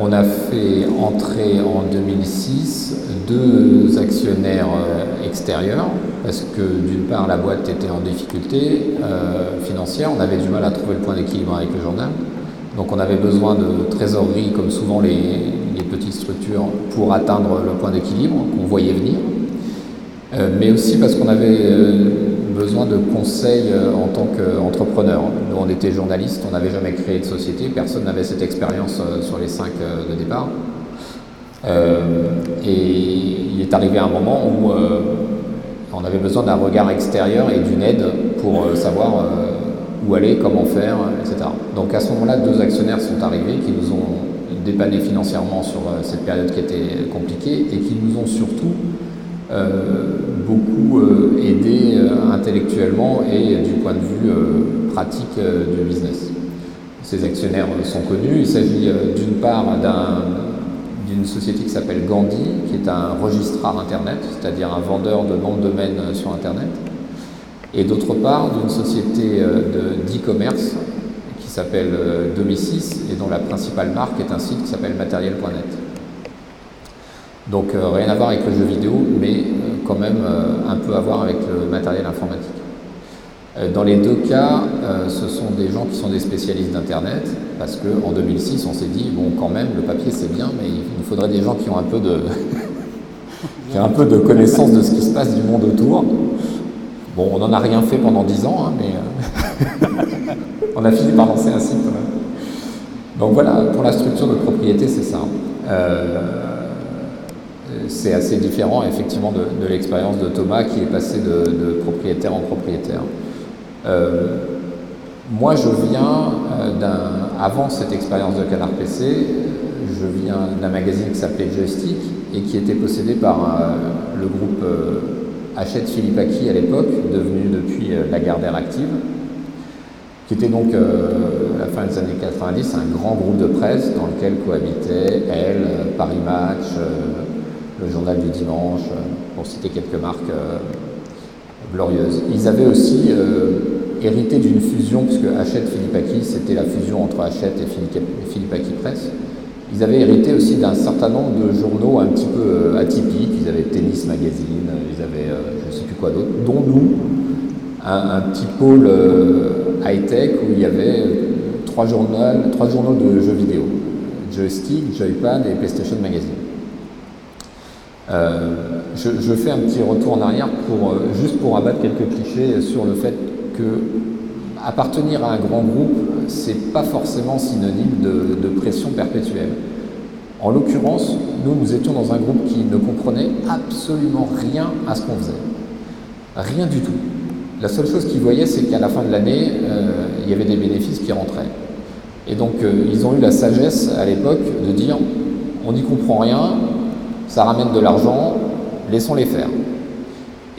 On a fait entrer en 2006 2 actionnaires extérieurs parce que d'une part la boîte était en difficulté financière, on avait du mal à trouver le point d'équilibre avec le journal, donc on avait besoin de trésorerie comme souvent les petites structures pour atteindre le point d'équilibre qu'on voyait venir, mais aussi parce qu'on avait besoin de conseils en tant qu'entrepreneur. Nous, on était journalistes, on n'avait jamais créé de société, personne n'avait cette expérience sur les 5 de départ. Et il est arrivé un moment où on avait besoin d'un regard extérieur et d'une aide pour savoir où aller, comment faire, etc. Donc à ce moment-là, 2 actionnaires sont arrivés qui nous ont dépannés financièrement sur cette période qui était compliquée et qui nous ont surtout beaucoup aidé intellectuellement et du point de vue pratique du business. Ces actionnaires sont connus. Il s'agit d'une part d'une société qui s'appelle Gandhi, qui est un registrar internet, c'est-à-dire un vendeur de noms de domaine sur internet, et d'autre part d'une société d'e-commerce qui s'appelle Domicis et dont la principale marque est un site qui s'appelle matériel.net. Donc rien à voir avec le jeu vidéo, mais quand même un peu à voir avec le matériel informatique. Dans les 2 cas, ce sont des gens qui sont des spécialistes d'Internet, parce qu'en 2006, on s'est dit, bon quand même, le papier c'est bien, mais il faudrait des gens qui ont un peu de connaissance de ce qui se passe du monde autour. Bon, on n'en a rien fait pendant 10 ans, hein, mais on a fini par lancer un site. Donc voilà, pour la structure de propriété, c'est ça. C'est assez différent effectivement de l'expérience de Thomas qui est passé de propriétaire en propriétaire. Moi je viens avant cette expérience de Canard PC, je viens d'un magazine qui s'appelait Joystick et qui était possédé par le groupe Hachette Philippaki à l'époque, devenu depuis Lagardère Active, qui était donc la fin des années 90, un grand groupe de presse dans lequel cohabitaient Elle, Paris Match, le Journal du Dimanche, pour citer quelques marques glorieuses. Ils avaient aussi hérité d'une fusion, puisque Hachette Philippe Aki, c'était la fusion entre Hachette et Philippe Aki Presse. Ils avaient hérité aussi d'un certain nombre de journaux un petit peu atypiques. Ils avaient Tennis Magazine, ils avaient je ne sais plus quoi d'autre, dont nous, un petit pôle high-tech où il y avait trois journaux de jeux vidéo, Joystick, Joypad et PlayStation Magazine. Je fais un petit retour en arrière juste pour abattre quelques clichés sur le fait que appartenir à un grand groupe, c'est pas forcément synonyme de pression perpétuelle. En l'occurrence, nous étions dans un groupe qui ne comprenait absolument rien à ce qu'on faisait. Rien du tout. La seule chose qu'ils voyaient, c'est qu'à la fin de l'année, il y avait des bénéfices qui rentraient. Et donc, ils ont eu la sagesse, à l'époque, de dire « on n'y comprend rien, ça ramène de l'argent, laissons-les faire ».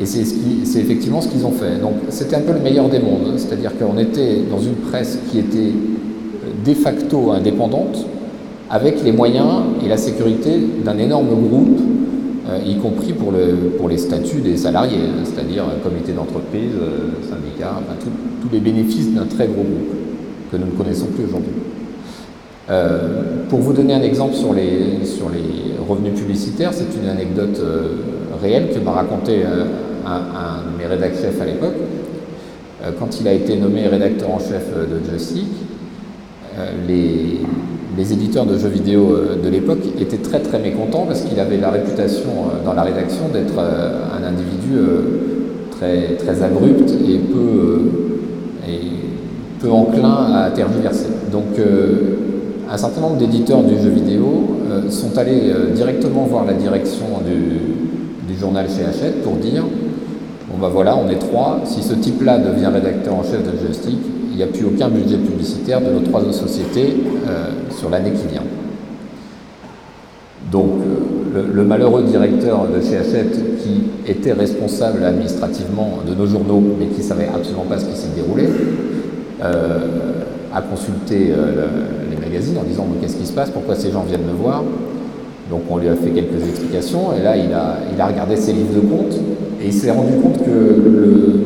Et c'est effectivement ce qu'ils ont fait. Donc, c'était un peu le meilleur des mondes. C'est-à-dire qu'on était dans une presse qui était de facto indépendante, avec les moyens et la sécurité d'un énorme groupe, y compris pour les statuts des salariés, c'est-à-dire comité d'entreprise, syndicat, enfin, tous les bénéfices d'un très gros groupe que nous ne connaissons plus aujourd'hui. Pour vous donner un exemple sur les revenus publicitaires, c'est une anecdote réelle que m'a raconté un de mes rédacteurs chefs à l'époque. Quand il a été nommé rédacteur en chef de Joystick, les éditeurs de jeux vidéo de l'époque étaient très très mécontents parce qu'il avait la réputation dans la rédaction d'être un individu très, très abrupt et peu enclin à tergiverser. Donc un certain nombre d'éditeurs du jeu vidéo sont allés directement voir la direction du journal chez Hachette pour dire « bon ben voilà, on est trois, si ce type-là devient rédacteur en chef de Joystick, il n'y a plus aucun budget publicitaire de nos trois autres sociétés sur l'année qui vient. » Donc, le malheureux directeur de chez Hachette, qui était responsable administrativement de nos journaux, mais qui ne savait absolument pas ce qui s'est déroulé, a consulté les magazines en disant « qu'est-ce qui se passe? Pourquoi ces gens viennent me voir ?» Donc, on lui a fait quelques explications, et là, il a regardé ses livres de compte, et il s'est rendu compte que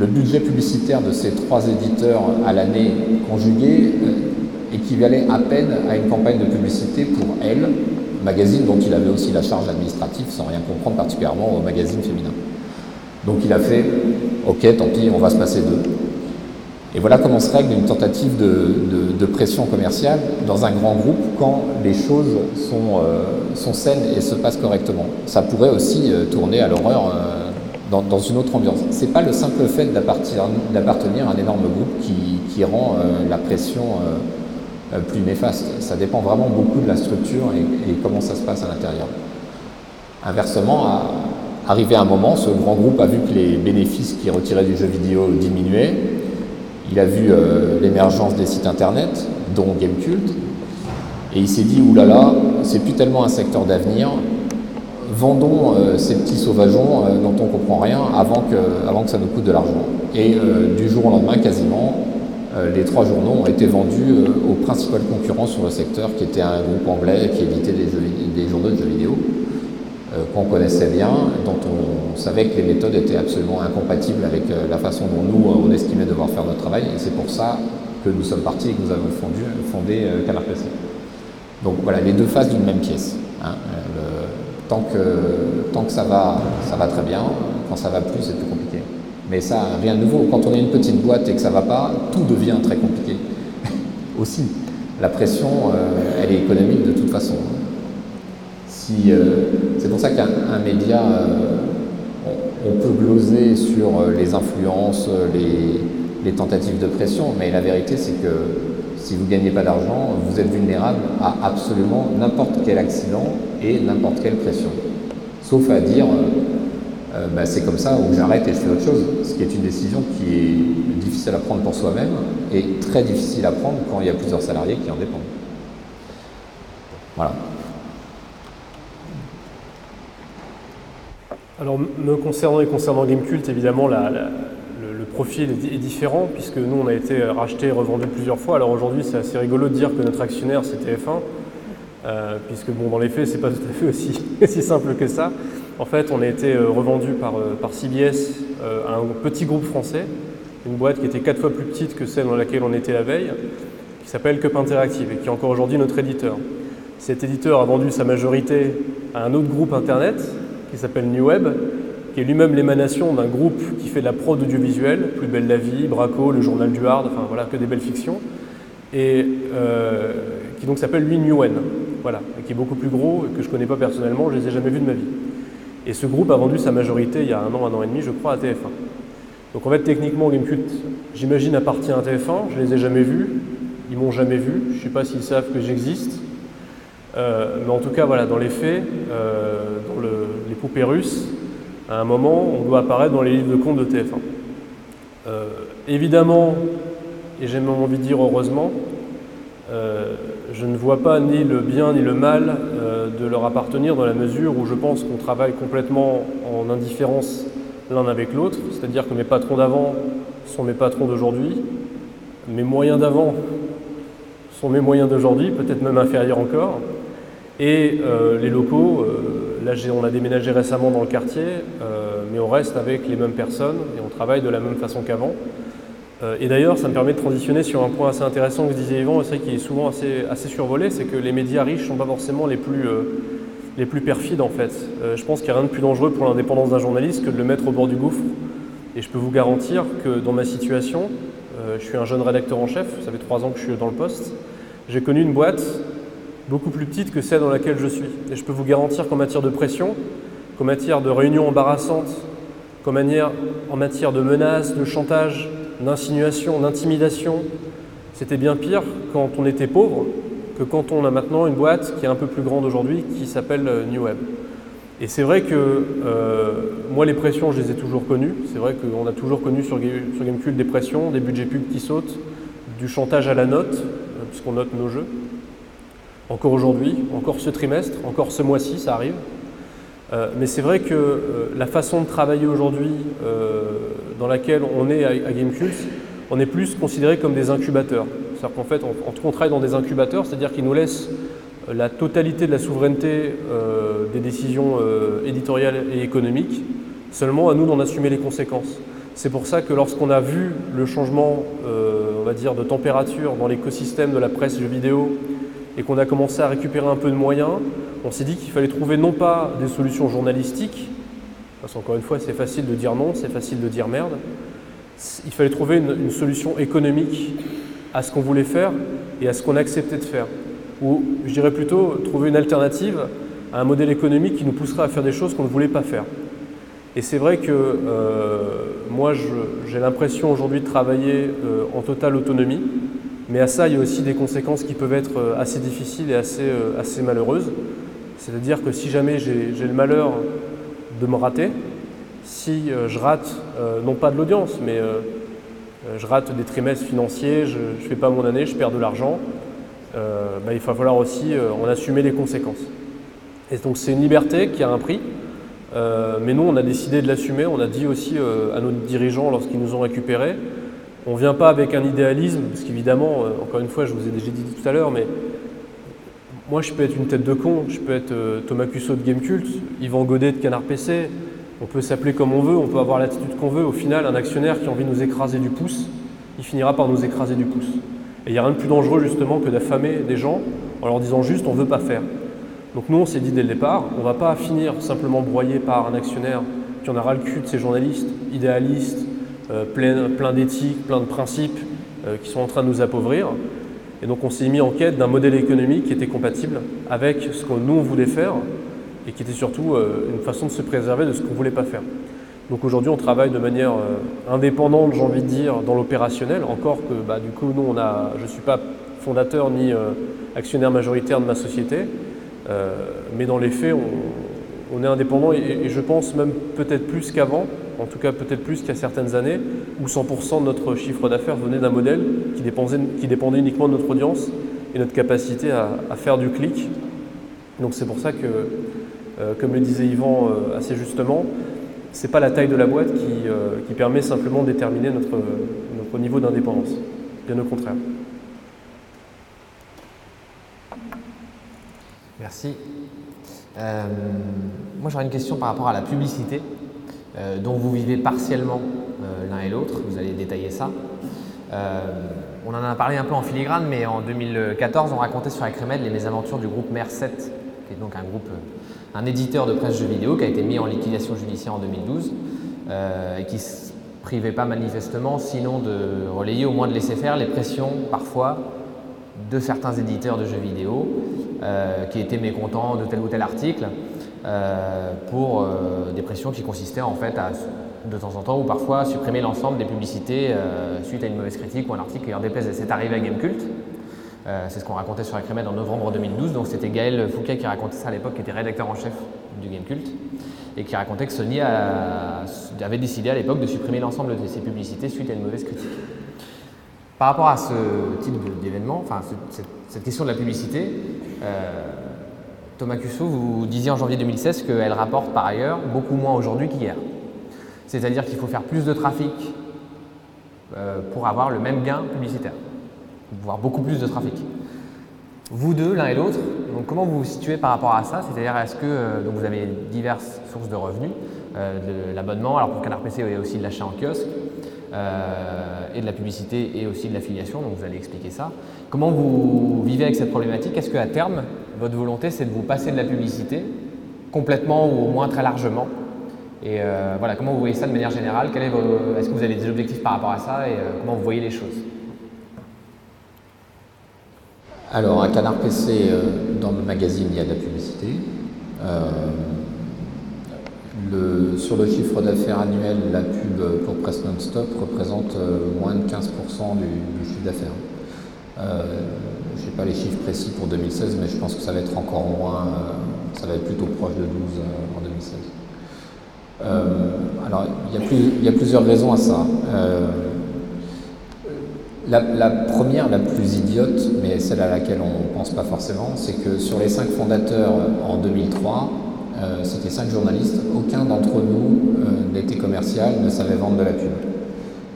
le budget publicitaire de ces trois éditeurs à l'année conjugué équivalait à peine à une campagne de publicité pour Elle, magazine dont il avait aussi la charge administrative sans rien comprendre particulièrement au magazine féminin. Donc il a fait « ok, tant pis, on va se passer d'eux ». Et voilà comment se règle une tentative de pression commerciale dans un grand groupe quand les choses sont saines et se passent correctement. Ça pourrait aussi tourner à l'horreur dans une autre ambiance. Ce n'est pas le simple fait d'appartenir à un énorme groupe qui rend la pression plus néfaste. Ça dépend vraiment beaucoup de la structure et comment ça se passe à l'intérieur. Inversement, arrivé à un moment, ce grand groupe a vu que les bénéfices qu'il retirait du jeu vidéo diminuaient. Il a vu l'émergence des sites internet, dont Gamekult, et il s'est dit « oulala, c'est plus tellement un secteur d'avenir ». Vendons ces petits sauvageons dont on ne comprend rien avant que ça nous coûte de l'argent. Et du jour au lendemain, quasiment, les trois journaux ont été vendus aux principaux concurrents sur le secteur, qui était un groupe anglais qui éditait des journaux de jeux vidéo, qu'on connaissait bien, dont on savait que les méthodes étaient absolument incompatibles avec la façon dont nous, on estimait devoir faire notre travail. Et c'est pour ça que nous sommes partis et que nous avons fondé Canard PC. Donc voilà, les deux faces d'une même pièce. Hein, Tant que ça va très bien, quand ça va plus, c'est plus compliqué. Mais ça, rien de nouveau. Quand on est une petite boîte et que ça va pas, tout devient très compliqué. Aussi, la pression, elle est économique de toute façon. C'est pour ça qu'un média, on peut gloser sur les influences, les tentatives de pression, mais la vérité, c'est que si vous ne gagnez pas d'argent, vous êtes vulnérable à absolument n'importe quel accident et n'importe quelle pression. Sauf à dire, bah c'est comme ça, ou j'arrête et je fais autre chose. Ce qui est une décision qui est difficile à prendre pour soi-même et très difficile à prendre quand il y a plusieurs salariés qui en dépendent. Voilà. Alors, me concernant et concernant Gamekult, évidemment, le profil est différent, puisque nous, on a été racheté et revendu plusieurs fois. Alors aujourd'hui, c'est assez rigolo de dire que notre actionnaire, c'est TF1, puisque bon, dans les faits, c'est pas tout à fait aussi simple que ça. En fait, on a été revendu par CBS à un petit groupe français, une boîte qui était 4 fois plus petite que celle dans laquelle on était la veille, qui s'appelle Cup Interactive et qui est encore aujourd'hui notre éditeur. Cet éditeur a vendu sa majorité à un autre groupe internet qui s'appelle New Web, qui est lui-même l'émanation d'un groupe qui fait de la prod audiovisuelle, Plus belle la vie, Braco, Le journal du Hard, enfin voilà, que des belles fictions, et qui donc s'appelle lui Newen, voilà, et qui est beaucoup plus gros et que je connais pas personnellement, je les ai jamais vus de ma vie. Et ce groupe a vendu sa majorité il y a un an et demi, je crois, à TF1. Donc en fait, techniquement, Gamekult, j'imagine, appartient à TF1, je les ai jamais vus, ils m'ont jamais vu, je sais pas s'ils savent que j'existe. Mais en tout cas, voilà, dans les faits, dans les poupées russes, à un moment, on doit apparaître dans les livres de comptes de TF1. Évidemment, et j'ai même envie de dire heureusement, je ne vois pas ni le bien ni le mal de leur appartenir, dans la mesure où je pense qu'on travaille complètement en indifférence l'un avec l'autre, c'est-à-dire que mes patrons d'avant sont mes patrons d'aujourd'hui, mes moyens d'avant sont mes moyens d'aujourd'hui, peut-être même inférieurs encore. Et les locaux, là on a déménagé récemment dans le quartier, mais on reste avec les mêmes personnes et on travaille de la même façon qu'avant. Et d'ailleurs, ça me permet de transitionner sur un point assez intéressant que disait Yvan, c'est vrai qu'il est souvent assez survolé, c'est que les médias riches ne sont pas forcément les plus perfides en fait. Je pense qu'il n'y a rien de plus dangereux pour l'indépendance d'un journaliste que de le mettre au bord du gouffre. Et je peux vous garantir que dans ma situation, je suis un jeune rédacteur en chef, ça fait 3 ans que je suis dans le poste, j'ai connu une boîte beaucoup plus petite que celle dans laquelle je suis. Et je peux vous garantir qu'en matière de pression, qu'en matière de réunions embarrassantes, en matière de menaces, de chantage, d'insinuations, d'intimidation, c'était bien pire quand on était pauvre que quand on a maintenant une boîte qui est un peu plus grande aujourd'hui, qui s'appelle New Web. Et c'est vrai que moi, les pressions, je les ai toujours connues. C'est vrai qu'on a toujours connu sur Gamekult des pressions, des budgets pubs qui sautent, du chantage à la note, puisqu'on note nos jeux. Encore aujourd'hui, encore ce trimestre, encore ce mois-ci, ça arrive. Mais c'est vrai que la façon de travailler aujourd'hui dans laquelle on est à Gamekult, on est plus considéré comme des incubateurs. C'est-à-dire qu'en fait, on travaille dans des incubateurs, c'est-à-dire qu'ils nous laissent la totalité de la souveraineté des décisions éditoriales et économiques, seulement à nous d'en assumer les conséquences. C'est pour ça que lorsqu'on a vu le changement on va dire, de température dans l'écosystème de la presse jeux vidéo, et qu'on a commencé à récupérer un peu de moyens, on s'est dit qu'il fallait trouver non pas des solutions journalistiques, parce qu'encore une fois c'est facile de dire non, c'est facile de dire merde, il fallait trouver une solution économique à ce qu'on voulait faire et à ce qu'on acceptait de faire. Ou je dirais plutôt trouver une alternative à un modèle économique qui nous pousserait à faire des choses qu'on ne voulait pas faire. Et c'est vrai que moi j'ai l'impression aujourd'hui de travailler en totale autonomie. Mais à ça, il y a aussi des conséquences qui peuvent être assez difficiles et assez malheureuses. C'est-à-dire que si jamais j'ai le malheur de me rater, si je rate, non pas de l'audience, mais je rate des trimestres financiers, je ne fais pas mon année, je perds de l'argent, bah, il va falloir aussi en assumer les conséquences. Et donc c'est une liberté qui a un prix, mais nous on a décidé de l'assumer, on a dit aussi à nos dirigeants lorsqu'ils nous ont récupérés, on ne vient pas avec un idéalisme, parce qu'évidemment, encore une fois, je vous ai déjà dit tout à l'heure, mais moi je peux être une tête de con, je peux être Thomas Cusseau de Gamekult, Ivan Gaudé de Canard PC, on peut s'appeler comme on veut, on peut avoir l'attitude qu'on veut, au final, un actionnaire qui a envie de nous écraser du pouce, il finira par nous écraser du pouce. Et il n'y a rien de plus dangereux justement que d'affamer des gens en leur disant juste on ne veut pas faire. Donc nous on s'est dit dès le départ, on ne va pas finir simplement broyé par un actionnaire qui en aura le cul de ces journalistes, idéalistes, plein d'éthique, plein de principes qui sont en train de nous appauvrir. Et donc on s'est mis en quête d'un modèle économique qui était compatible avec ce que nous on voulait faire et qui était surtout une façon de se préserver de ce qu'on ne voulait pas faire. Donc aujourd'hui on travaille de manière indépendante, j'ai envie de dire, dans l'opérationnel, encore que bah, du coup nous, je ne suis pas fondateur ni actionnaire majoritaire de ma société, mais dans les faits on est indépendant et je pense même peut-être plus qu'avant, en tout cas peut-être plus qu'à certaines années, où 100% de notre chiffre d'affaires venait d'un modèle qui dépendait uniquement de notre audience et notre capacité à faire du clic. Donc c'est pour ça que, comme le disait Yvan assez justement, c'est pas la taille de la boîte qui permet simplement de déterminer notre niveau d'indépendance, bien au contraire. Merci. Moi j'aurais une question par rapport à la publicité dont vous vivez partiellement l'un et l'autre, vous allez détailler ça. On en a parlé un peu en filigrane, mais en 2014 on racontait sur Acremed les mésaventures du groupe Mer7, qui est donc un groupe, un éditeur de presse jeux vidéo qui a été mis en liquidation judiciaire en 2012 et qui ne se privait pas manifestement sinon de relayer, au moins de laisser faire les pressions parfois de certains éditeurs de jeux vidéo qui étaient mécontents de tel ou tel article pour des pressions qui consistaient en fait à de temps en temps ou parfois supprimer l'ensemble des publicités suite à une mauvaise critique ou un article qui leur déplaisait. C'est arrivé à Gamekult, c'est ce qu'on racontait sur Acremed en novembre 2012, donc c'était Gaël Fouquet qui racontait ça à l'époque, qui était rédacteur en chef du Gamekult et qui racontait que Sony avait décidé à l'époque de supprimer l'ensemble de ses publicités suite à une mauvaise critique. Par rapport à ce type d'événement, enfin cette question de la publicité, Thomas Cusseau, vous disiez en janvier 2016 qu'elle rapporte par ailleurs beaucoup moins aujourd'hui qu'hier. C'est-à-dire qu'il faut faire plus de trafic pour avoir le même gain publicitaire, voire beaucoup plus de trafic. Vous deux, l'un et l'autre, donc comment vous vous situez par rapport à ça? C'est-à-dire, est-ce que donc vous avez diverses sources de revenus, de l'abonnement, alors pour Canard PC, il y a aussi de l'achat en kiosque, et de la publicité et aussi de l'affiliation, donc vous allez expliquer ça. Comment vous vivez avec cette problématique? Est-ce qu'à terme, votre volonté, c'est de vous passer de la publicité complètement ou au moins très largement? Et voilà, comment vous voyez ça de manière générale? Est-ce que vous avez des objectifs par rapport à ça et comment vous voyez les choses? Alors, à Canard PC, dans le magazine, il y a de la publicité. Sur le chiffre d'affaires annuel, la pub pour Presse Non-Stop représente moins de 15% du chiffre d'affaires. Je n'ai pas les chiffres précis pour 2016, mais je pense que ça va être encore moins, ça va être plutôt proche de 12 en 2016. Alors, il y a plusieurs raisons à ça. La première, la plus idiote, mais celle à laquelle on ne pense pas forcément, c'est que sur les 5 fondateurs en 2003, c'était 5 journalistes, aucun d'entre nous n'était commercial, ne savait vendre de la pub.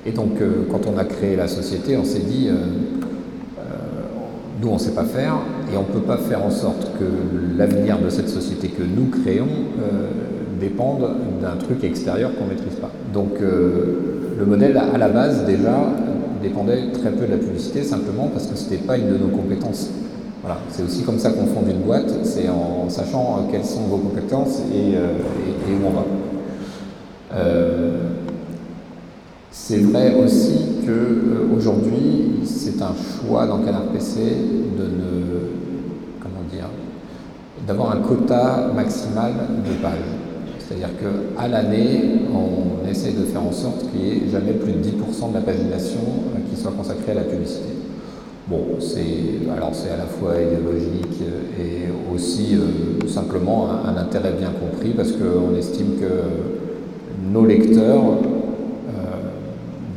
Et donc, quand on a créé la société, on s'est dit, nous on ne sait pas faire, et on ne peut pas faire en sorte que l'avenir de cette société que nous créons dépende d'un truc extérieur qu'on ne maîtrise pas. Donc, le modèle à la base déjà dépendait très peu de la publicité, simplement parce que ce n'était pas une de nos compétences. Voilà. C'est aussi comme ça qu'on fonde une boîte, c'est en sachant quelles sont vos compétences et où on va. C'est vrai aussi qu'aujourd'hui, c'est un choix dans Canard PC d'avoir un quota maximal de pages. C'est-à-dire qu'à l'année, on essaie de faire en sorte qu'il n'y ait jamais plus de 10% de la pagination qui soit consacrée à la publicité. Bon, c'est à la fois idéologique et aussi simplement un intérêt bien compris parce qu'on estime que nos lecteurs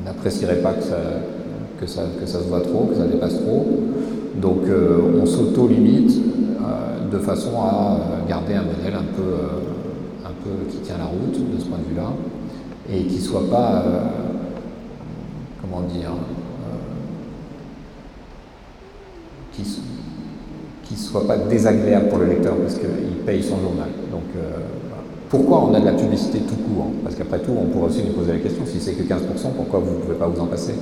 n'apprécieraient pas que ça se voit trop, que ça dépasse trop. Donc on s'auto-limite de façon à garder un modèle un peu qui tient la route de ce point de vue-là et qui ne soit pas, qui soit pas désagréable pour le lecteur parce qu'il paye son journal. Donc, pourquoi on a de la publicité tout court? Parce qu'après tout, on pourrait aussi nous poser la question, si c'est que 15%, pourquoi vous ne pouvez pas vous en passer?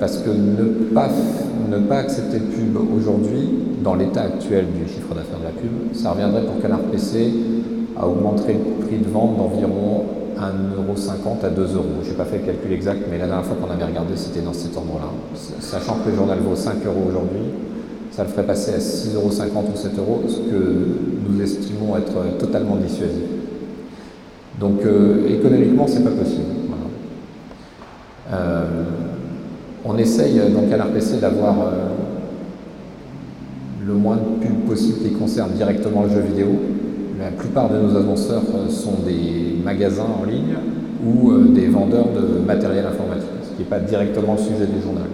Parce que ne pas accepter de pub aujourd'hui, dans l'état actuel du chiffre d'affaires de la pub, ça reviendrait pour Canard PC à augmenter le prix de vente d'environ 1,50 € à 2 €. Je n'ai pas fait le calcul exact, mais la dernière fois qu'on avait regardé, c'était dans cet endroit-là. Sachant que le journal vaut 5 € aujourd'hui, ça le ferait passer à 6,50 € ou 7 €, ce que nous estimons être totalement dissuasif. Donc économiquement, ce n'est pas possible. Voilà. On essaye donc à l'RPC d'avoir le moins de pubs possible qui concerne directement le jeu vidéo. La plupart de nos annonceurs sont des magasins en ligne ou des vendeurs de matériel informatique, ce qui n'est pas directement le sujet du journal.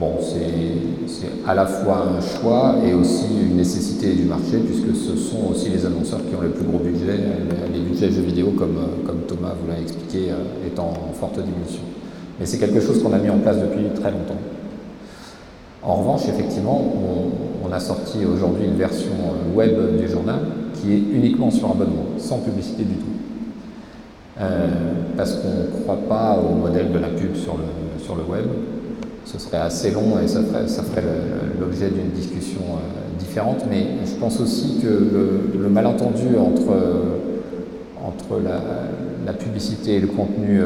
Bon, c'est à la fois un choix et aussi une nécessité du marché, puisque ce sont aussi les annonceurs qui ont le plus gros budget, les budgets les jeux vidéo, comme Thomas vous l'a expliqué, est en forte diminution. Mais c'est quelque chose qu'on a mis en place depuis très longtemps. En revanche, effectivement, on a sorti aujourd'hui une version web du journal qui est uniquement sur abonnement, sans publicité du tout. Parce qu'on ne croit pas au modèle de la pub sur le web. Ce serait assez long et ça ferait l'objet d'une discussion différente, mais je pense aussi que le malentendu entre la publicité et le contenu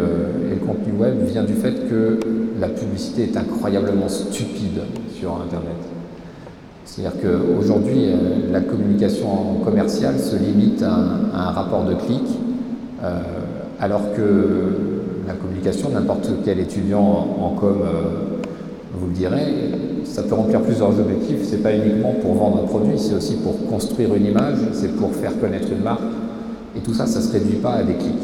web vient du fait que la publicité est incroyablement stupide sur Internet. C'est-à-dire qu'aujourd'hui, la communication commerciale se limite à un rapport de clic, alors que la communication, n'importe quel étudiant en com, vous le direz, ça peut remplir plusieurs objectifs. C'est pas uniquement pour vendre un produit, c'est aussi pour construire une image, c'est pour faire connaître une marque. Et tout ça, ça se réduit pas à des clics.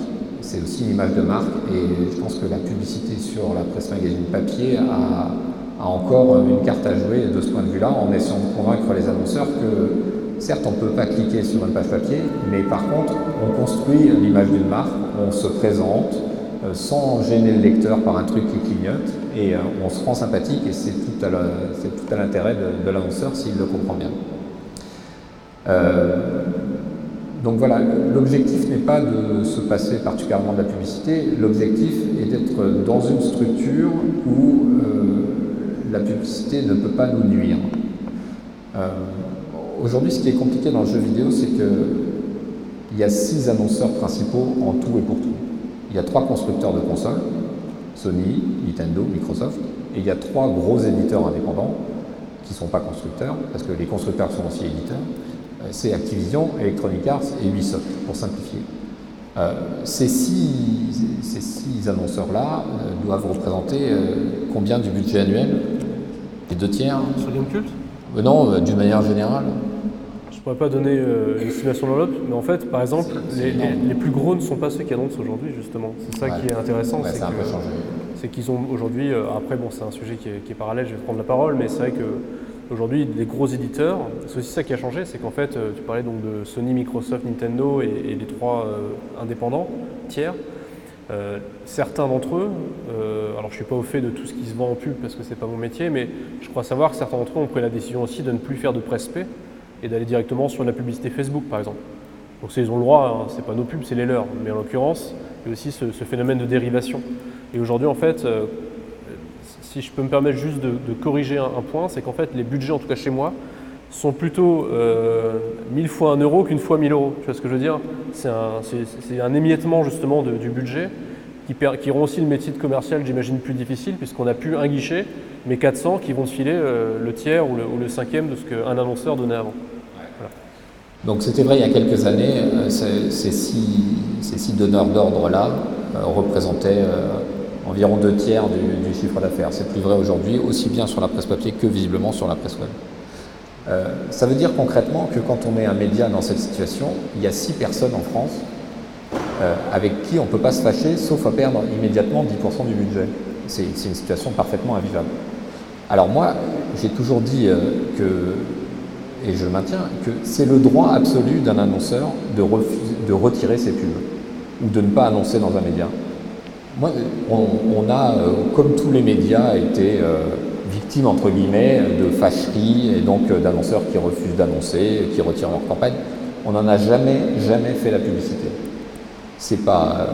C'est aussi une image de marque. Et je pense que la publicité sur la presse magazine papier a encore une carte à jouer de ce point de vue-là, en essayant de convaincre les annonceurs que, certes, on ne peut pas cliquer sur une page papier, mais par contre, on construit l'image d'une marque, on se présente, sans gêner le lecteur par un truc qui clignote, et on se rend sympathique, et c'est tout à l'intérêt de l'annonceur s'il le comprend bien. Donc voilà, l'objectif n'est pas de se passer particulièrement de la publicité, l'objectif est d'être dans une structure où la publicité ne peut pas nous nuire. Aujourd'hui, ce qui est compliqué dans le jeu vidéo, c'est qu'il y a 6 annonceurs principaux en tout et pour tout. Il y a 3 constructeurs de consoles, Sony, Nintendo, Microsoft, et il y a 3 gros éditeurs indépendants qui ne sont pas constructeurs, parce que les constructeurs sont aussi éditeurs, c'est Activision, Electronic Arts et Ubisoft, pour simplifier. Ces six annonceurs-là doivent représenter combien du budget annuel? Les 2 tiers? Sur Gamekult? Non, d'une manière générale. Je ne pourrais pas donner une estimation dans l'autre, mais en fait, par exemple, les plus gros ne sont pas ceux qui annoncent aujourd'hui, justement. C'est ça qui est intéressant. Ouais, c'est un peu changé. C'est qu'ils ont aujourd'hui, après, bon, c'est un sujet qui est parallèle, je vais prendre la parole, mais c'est vrai qu'aujourd'hui, les gros éditeurs, c'est aussi ça qui a changé, c'est qu'en fait, tu parlais donc de Sony, Microsoft, Nintendo et les 3 indépendants, tiers. Certains d'entre eux, alors je ne suis pas au fait de tout ce qui se vend en pub parce que ce n'est pas mon métier, mais je crois savoir que certains d'entre eux ont pris la décision aussi de ne plus faire de presse-p et d'aller directement sur la publicité Facebook, par exemple. Donc ils ont le droit, hein, c'est pas nos pubs, c'est les leurs. Mais en l'occurrence, il y a aussi ce phénomène de dérivation. Et aujourd'hui, en fait, si je peux me permettre juste de corriger un point, c'est qu'en fait, les budgets, en tout cas chez moi, sont plutôt 1000 fois 1 euro qu'une fois 1000 euros. Tu vois ce que je veux dire ? C'est un émiettement, justement, du budget qui rend aussi le métier de commercial, j'imagine, plus difficile, puisqu'on n'a plus un guichet, mais 400 qui vont se filer le tiers ou le cinquième de ce qu'un annonceur donnait avant. Donc c'était vrai il y a quelques années, ces six donneurs d'ordre-là représentaient environ 2 tiers du chiffre d'affaires. C'est plus vrai aujourd'hui, aussi bien sur la presse papier que visiblement sur la presse web. Ça veut dire concrètement que quand on est un média dans cette situation, il y a 6 personnes en France avec qui on ne peut pas se fâcher, sauf à perdre immédiatement 10% du budget. C'est une situation parfaitement invivable. Alors moi, j'ai toujours dit et je maintiens que c'est le droit absolu d'un annonceur de retirer ses pubs ou de ne pas annoncer dans un média. Moi, on a, comme tous les médias, été victimes, entre guillemets, de fâcheries et donc d'annonceurs qui refusent d'annoncer, qui retirent leur campagne. On n'en a jamais fait la publicité. C'est pas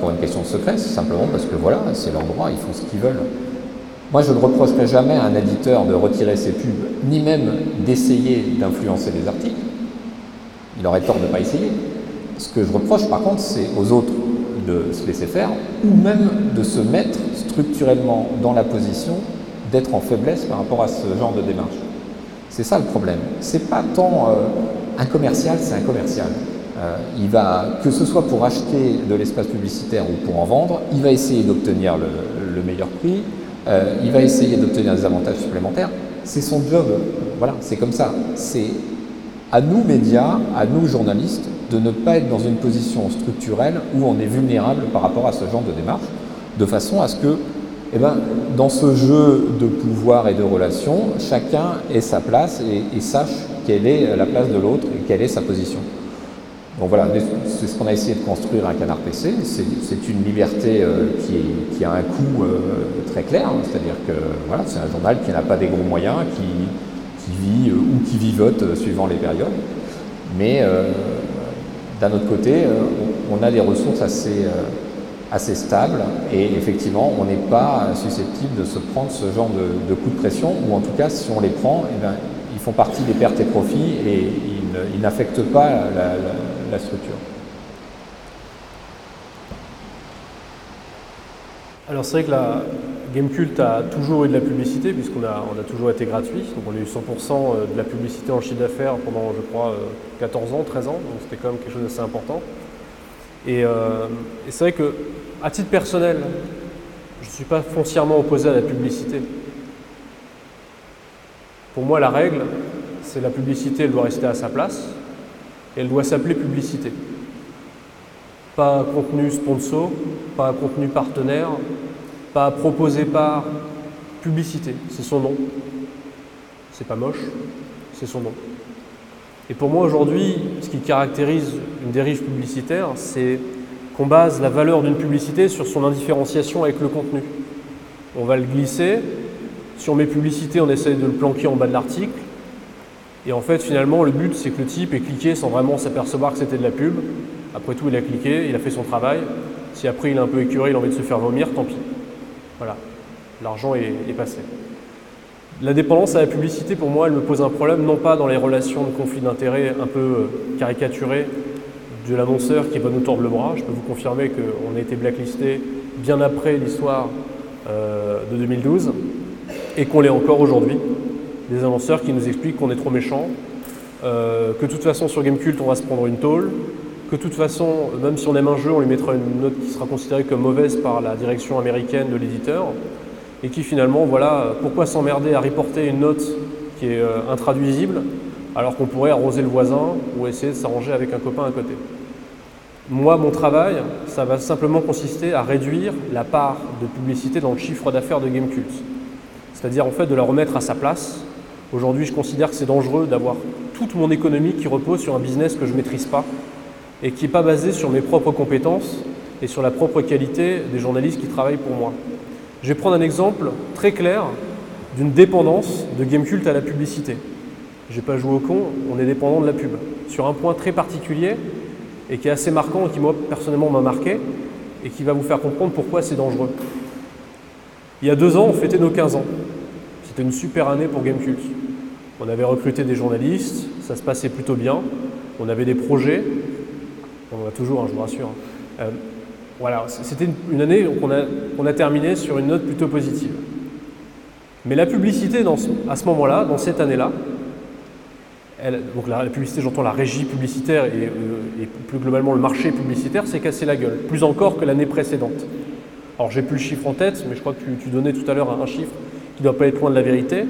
pour une question de secret, c'est simplement parce que voilà, c'est leur droit, ils font ce qu'ils veulent. Moi, je ne reprocherai jamais à un éditeur de retirer ses pubs, ni même d'essayer d'influencer les articles. Il aurait tort de ne pas essayer. Ce que je reproche, par contre, c'est aux autres de se laisser faire, ou même de se mettre structurellement dans la position d'être en faiblesse par rapport à ce genre de démarche. C'est ça le problème. C'est pas tant un commercial, c'est un commercial. Que ce soit pour acheter de l'espace publicitaire ou pour en vendre, il va essayer d'obtenir le meilleur prix. Il va essayer d'obtenir des avantages supplémentaires. C'est son job. Voilà, c'est comme ça. C'est à nous médias, à nous journalistes, de ne pas être dans une position structurelle où on est vulnérable par rapport à ce genre de démarche, de façon à ce que, dans ce jeu de pouvoir et de relations, chacun ait sa place et sache quelle est la place de l'autre et quelle est sa position. Donc voilà, c'est ce qu'on a essayé de construire à Canard PC. C'est une liberté qui a un coût très clair, c'est-à-dire que voilà, c'est un journal qui n'a pas des gros moyens, qui vit ou qui vivote suivant les périodes. Mais d'un autre côté, on a des ressources assez stables et effectivement, on n'est pas susceptible de se prendre ce genre de coups de pression, ou en tout cas, si on les prend, eh bien, ils font partie des pertes et profits et ils n'affectent pas la structure. Alors c'est vrai que la Gamekult a toujours eu de la publicité puisqu'on a toujours été gratuit. Donc on a eu 100% de la publicité en chiffre d'affaires pendant je crois 14 ans, 13 ans. Donc c'était quand même quelque chose d'assez important. Et c'est vrai que à titre personnel, je ne suis pas foncièrement opposé à la publicité. Pour moi, la règle, c'est la publicité, elle doit rester à sa place et elle doit s'appeler publicité. Pas contenu sponsor, pas contenu partenaire, pas proposé par, publicité, c'est son nom. C'est pas moche, c'est son nom. Et pour moi aujourd'hui, ce qui caractérise une dérive publicitaire, c'est qu'on base la valeur d'une publicité sur son indifférenciation avec le contenu. On va le glisser, sur mes publicités, on essaye de le planquer en bas de l'article. Et en fait, finalement, le but, c'est que le type ait cliqué sans vraiment s'apercevoir que c'était de la pub. Après tout, il a cliqué, il a fait son travail. Si après, il est un peu écœuré, il a envie de se faire vomir, tant pis. Voilà, l'argent est passé. La dépendance à la publicité, pour moi, elle me pose un problème, non pas dans les relations de conflit d'intérêts un peu caricaturées de l'annonceur qui va nous tordre le bras. Je peux vous confirmer qu'on a été blacklisté bien après l'histoire de 2012. Et qu'on l'est encore aujourd'hui, des annonceurs qui nous expliquent qu'on est trop méchant, que de toute façon sur Gamekult on va se prendre une tôle, que de toute façon même si on aime un jeu on lui mettra une note qui sera considérée comme mauvaise par la direction américaine de l'éditeur, et qui finalement voilà, pourquoi s'emmerder à reporter une note qui est intraduisible alors qu'on pourrait arroser le voisin ou essayer de s'arranger avec un copain à côté. Moi, mon travail, ça va simplement consister à réduire la part de publicité dans le chiffre d'affaires de Gamekult. C'est-à-dire en fait de la remettre à sa place. Aujourd'hui, je considère que c'est dangereux d'avoir toute mon économie qui repose sur un business que je ne maîtrise pas et qui n'est pas basé sur mes propres compétences et sur la propre qualité des journalistes qui travaillent pour moi. Je vais prendre un exemple très clair d'une dépendance de Gamekult à la publicité. Je n'ai pas joué au con, on est dépendant de la pub. Sur un point très particulier et qui est assez marquant et qui moi personnellement m'a marqué et qui va vous faire comprendre pourquoi c'est dangereux. Il y a 2 ans, on fêtait nos 15 ans. C'était une super année pour Gamekult. On avait recruté des journalistes, ça se passait plutôt bien. On avait des projets, on en a toujours, hein, je vous rassure. Voilà, c'était une année qu'on a terminé sur une note plutôt positive. Mais la publicité à ce moment-là, dans cette année-là, donc la publicité, j'entends la régie publicitaire et plus globalement le marché publicitaire, s'est cassé la gueule, plus encore que l'année précédente. Alors, j'ai plus le chiffre en tête, mais je crois que tu donnais tout à l'heure un chiffre qui ne doit pas être loin de la vérité.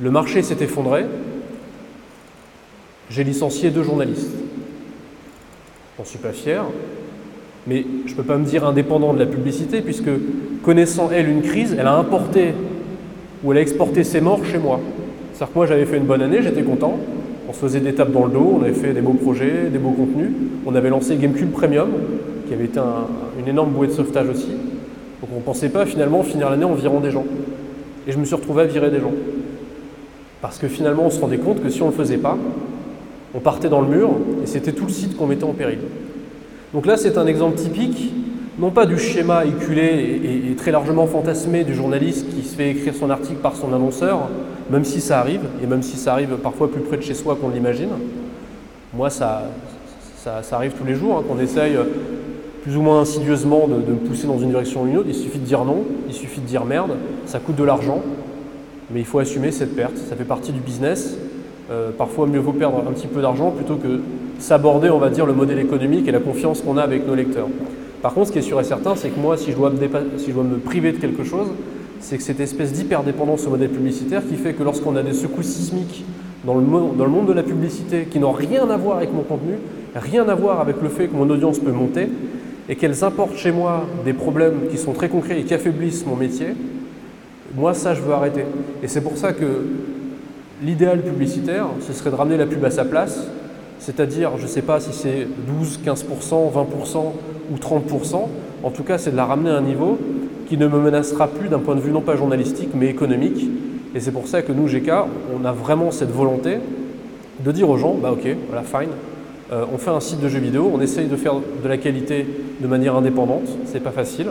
Le marché s'est effondré. J'ai licencié 2 journalistes. J'en suis pas fier, mais je ne peux pas me dire indépendant de la publicité, puisque connaissant, elle, une crise, elle a importé ou elle a exporté ses morts chez moi. C'est-à-dire que moi, j'avais fait une bonne année, j'étais content. On se faisait des tapes dans le dos, on avait fait des beaux projets, des beaux contenus. On avait lancé Gamecube Premium, qui avait été une énorme bouée de sauvetage aussi. Donc on ne pensait pas finalement finir l'année en virant des gens. Et je me suis retrouvé à virer des gens. Parce que finalement on se rendait compte que si on ne le faisait pas, on partait dans le mur et c'était tout le site qu'on mettait en péril. Donc là c'est un exemple typique, non pas du schéma éculé et très largement fantasmé du journaliste qui se fait écrire son article par son annonceur, même si ça arrive, et même si ça arrive parfois plus près de chez soi qu'on l'imagine. Moi ça arrive tous les jours, hein, qu'on essaye plus ou moins insidieusement de me pousser dans une direction ou une autre. Il suffit de dire non, il suffit de dire merde, ça coûte de l'argent, mais il faut assumer cette perte, ça fait partie du business. Parfois, mieux vaut perdre un petit peu d'argent plutôt que s'aborder, on va dire, le modèle économique et la confiance qu'on a avec nos lecteurs. Par contre, ce qui est sûr et certain, c'est que moi, si je dois me priver de quelque chose, c'est que cette espèce d'hyperdépendance au modèle publicitaire qui fait que lorsqu'on a des secousses sismiques dans le monde de la publicité qui n'ont rien à voir avec mon contenu, rien à voir avec le fait que mon audience peut monter, et qu'elles importent chez moi des problèmes qui sont très concrets et qui affaiblissent mon métier, moi ça je veux arrêter. Et c'est pour ça que l'idéal publicitaire, ce serait de ramener la pub à sa place c'est-à-dire, je ne sais pas si c'est 12, 15%, 20% ou 30%, en tout cas c'est de la ramener à un niveau qui ne me menacera plus d'un point de vue non pas journalistique mais économique. Et c'est pour ça que nous, GK, on a vraiment cette volonté de dire aux gens, bah ok, voilà, fine, on fait un site de jeux vidéo, on essaye de faire de la qualité de manière indépendante, c'est pas facile,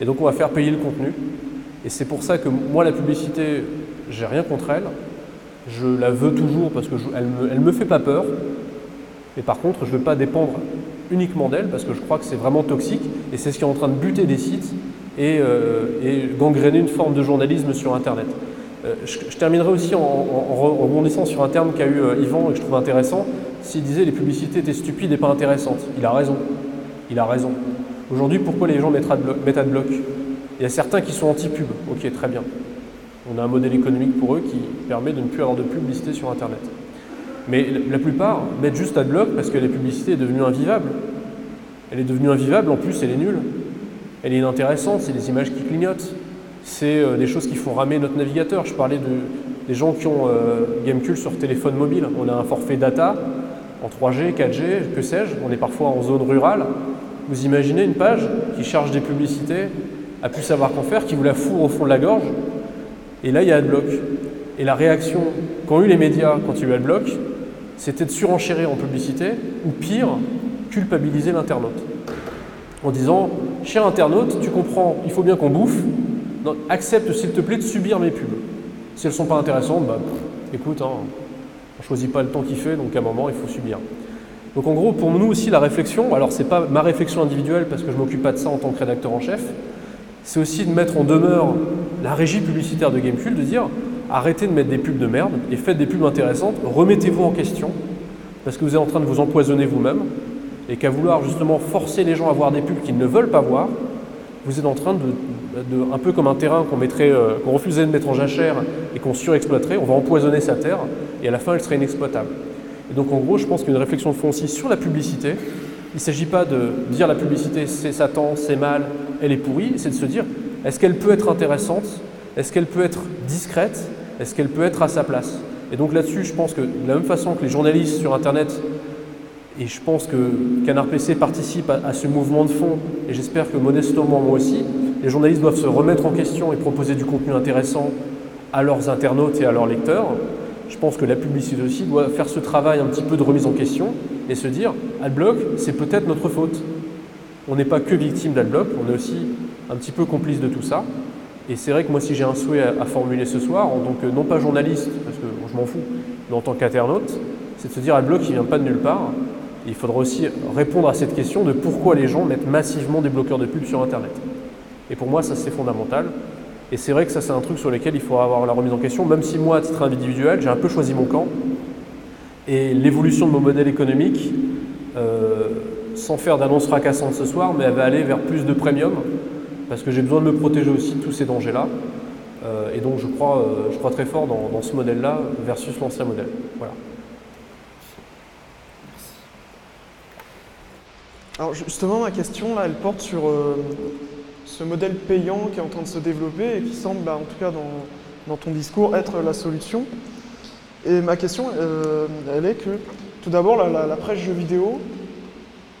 et donc on va faire payer le contenu. Et c'est pour ça que moi la publicité, j'ai rien contre elle, je la veux toujours parce qu'elle me fait pas peur, mais par contre je veux pas dépendre uniquement d'elle parce que je crois que c'est vraiment toxique et c'est ce qui est en train de buter des sites et gangréner une forme de journalisme sur internet. Je terminerai aussi en rebondissant sur un terme qu'a eu Ivan et que je trouve intéressant. S'il disait les publicités étaient stupides et pas intéressantes, il a raison. Aujourd'hui, pourquoi les gens mettent adblock? Il y a certains qui sont anti-pub, ok, très bien. On a un modèle économique pour eux qui permet de ne plus avoir de pub listée sur internet. Mais la plupart mettent juste adblock parce que la publicité est devenue invivable. Elle est devenue invivable, en plus elle est nulle. Elle est inintéressante, c'est des images qui clignotent. C'est des choses qui font ramer notre navigateur. Je parlais des gens qui ont Gamekult sur téléphone mobile. On a un forfait data en 3G, 4G, que sais-je. On est parfois en zone rurale. Vous imaginez une page qui charge des publicités à plus savoir qu'en faire, qui vous la fourre au fond de la gorge. Et là, il y a adblock. Et la réaction qu'ont eu les médias quand il y a eu adblock, c'était de surenchérir en publicité ou pire, culpabiliser l'internaute. En disant, cher internaute, tu comprends, il faut bien qu'on bouffe. Donc, accepte s'il te plaît de subir mes pubs. Si elles ne sont pas intéressantes, bah, écoute, hein, on ne choisit pas le temps qu'il fait, donc à un moment il faut subir. Donc en gros, pour nous aussi, la réflexion, alors c'est pas ma réflexion individuelle parce que je ne m'occupe pas de ça en tant que rédacteur en chef, c'est aussi de mettre en demeure la régie publicitaire de Gamekult, de dire arrêtez de mettre des pubs de merde et faites des pubs intéressantes, remettez-vous en question parce que vous êtes en train de vous empoisonner vous-même et qu'à vouloir justement forcer les gens à voir des pubs qu'ils ne veulent pas voir, vous êtes en train de un peu comme un terrain qu'on refusait de mettre en jachère et qu'on surexploiterait, on va empoisonner sa terre et à la fin elle serait inexploitable. Et donc en gros, je pense qu'une réflexion de fond aussi sur la publicité, il ne s'agit pas de dire la publicité c'est Satan, c'est mal, elle est pourrie, c'est de se dire est-ce qu'elle peut être intéressante, est-ce qu'elle peut être discrète, est-ce qu'elle peut être à sa place. Et donc là-dessus, je pense que de la même façon que les journalistes sur internet, et je pense que Canard PC participe à ce mouvement de fond, et j'espère que modestement moi aussi, les journalistes doivent se remettre en question et proposer du contenu intéressant à leurs internautes et à leurs lecteurs. Je pense que la publicité aussi doit faire ce travail un petit peu de remise en question et se dire « Adblock, c'est peut-être notre faute ». On n'est pas que victime d'Adblock, on est aussi un petit peu complice de tout ça. Et c'est vrai que moi, si j'ai un souhait à formuler ce soir, en tant que non pas journaliste, parce que bon, je m'en fous, mais en tant qu'internaute, c'est de se dire « Adblock, il ne vient pas de nulle part ». Il faudra aussi répondre à cette question de pourquoi les gens mettent massivement des bloqueurs de pub sur internet. Et pour moi, ça c'est fondamental. Et c'est vrai que ça c'est un truc sur lequel il faudra avoir la remise en question, même si moi, à titre individuel, j'ai un peu choisi mon camp. Et l'évolution de mon modèle économique, sans faire d'annonce fracassante ce soir, mais elle va aller vers plus de premium, parce que j'ai besoin de me protéger aussi de tous ces dangers-là. Et donc je crois très fort dans ce modèle-là versus l'ancien modèle. Voilà. Alors justement, ma question, là, elle porte sur ce modèle payant qui est en train de se développer et qui semble, bah, en tout cas dans ton discours, être la solution. Et ma question, elle est que, tout d'abord, la presse jeux vidéo,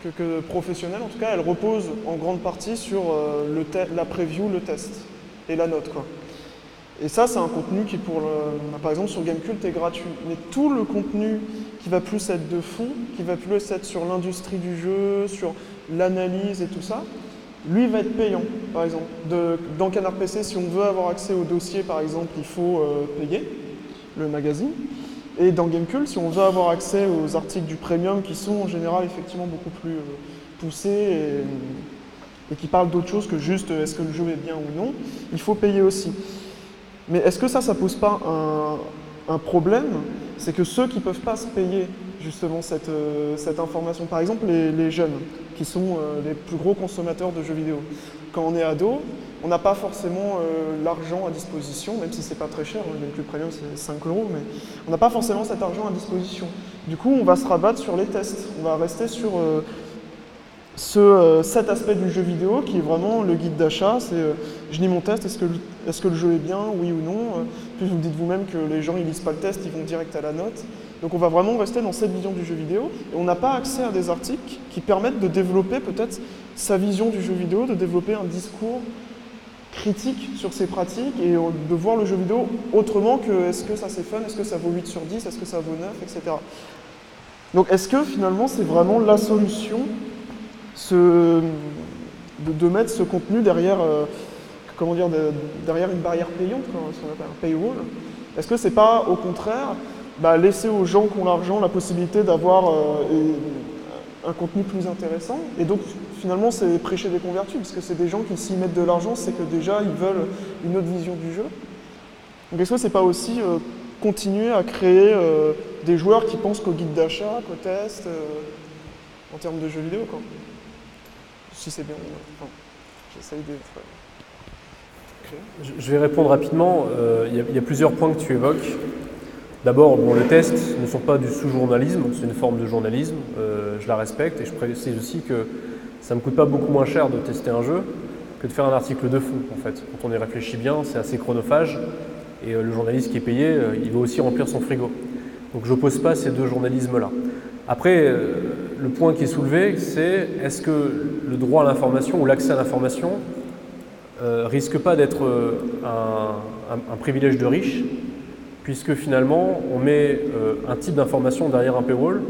que professionnelle, en tout cas, elle repose en grande partie sur la preview, le test et la note, quoi. Et ça, c'est un contenu qui, par exemple, sur Gamekult, est gratuit. Mais tout le contenu qui va plus être de fond, qui va plus être sur l'industrie du jeu, sur l'analyse et tout ça, lui va être payant, par exemple. Dans Canard PC, si on veut avoir accès au dossier, par exemple, il faut payer le magazine. Et dans Gamekult, si on veut avoir accès aux articles du premium, qui sont en général effectivement beaucoup plus poussés et qui parlent d'autre chose que juste est-ce que le jeu est bien ou non, il faut payer aussi. Mais est-ce que ça pose pas un problème? C'est que ceux qui ne peuvent pas se payer justement cette information, par exemple les jeunes, qui sont les plus gros consommateurs de jeux vidéo. Quand on est ado, on n'a pas forcément l'argent à disposition, même si c'est pas très cher, hein, le plus premium c'est 5 €, mais on n'a pas forcément cet argent à disposition. Du coup, on va se rabattre sur les tests, on va rester sur cet aspect du jeu vidéo qui est vraiment le guide d'achat, c'est je lis mon test, est-ce que le jeu est bien, oui ou non, puis vous dites vous-même que les gens ils lisent pas le test, ils vont direct à la note, Donc on va vraiment rester dans cette vision du jeu vidéo et on n'a pas accès à des articles qui permettent de développer peut-être sa vision du jeu vidéo, de développer un discours critique sur ses pratiques et de voir le jeu vidéo autrement que est-ce que ça c'est fun, est-ce que ça vaut 8 sur 10, est-ce que ça vaut 9, etc. Donc est-ce que finalement c'est vraiment la solution de mettre ce contenu derrière, comment dire, derrière une barrière payante, ce qu'on appelle un paywall? Est-ce que c'est pas au contraire laisser aux gens qui ont l'argent la possibilité d'avoir un contenu plus intéressant? Et donc finalement c'est prêcher des convertus, parce que c'est des gens qui s'y mettent de l'argent, c'est que déjà ils veulent une autre vision du jeu. Donc est-ce que c'est pas aussi continuer à créer des joueurs qui pensent qu'au guide d'achat, qu'au test, en termes de jeux vidéo quoi? Si c'est bien, enfin, j'essaye de... Okay. Je vais répondre rapidement, il y a plusieurs points que tu évoques. D'abord, bon, les tests ne sont pas du sous-journalisme, c'est une forme de journalisme, je la respecte et je précise aussi que ça ne me coûte pas beaucoup moins cher de tester un jeu que de faire un article de fond en fait. Quand on y réfléchit bien, c'est assez chronophage et le journaliste qui est payé, il doit aussi remplir son frigo. Donc je n'oppose pas ces deux journalismes-là. Après, le point qui est soulevé, c'est est-ce que le droit à l'information ou l'accès à l'information risque pas d'être un privilège de riche, puisque finalement on met un type d'information derrière un paywall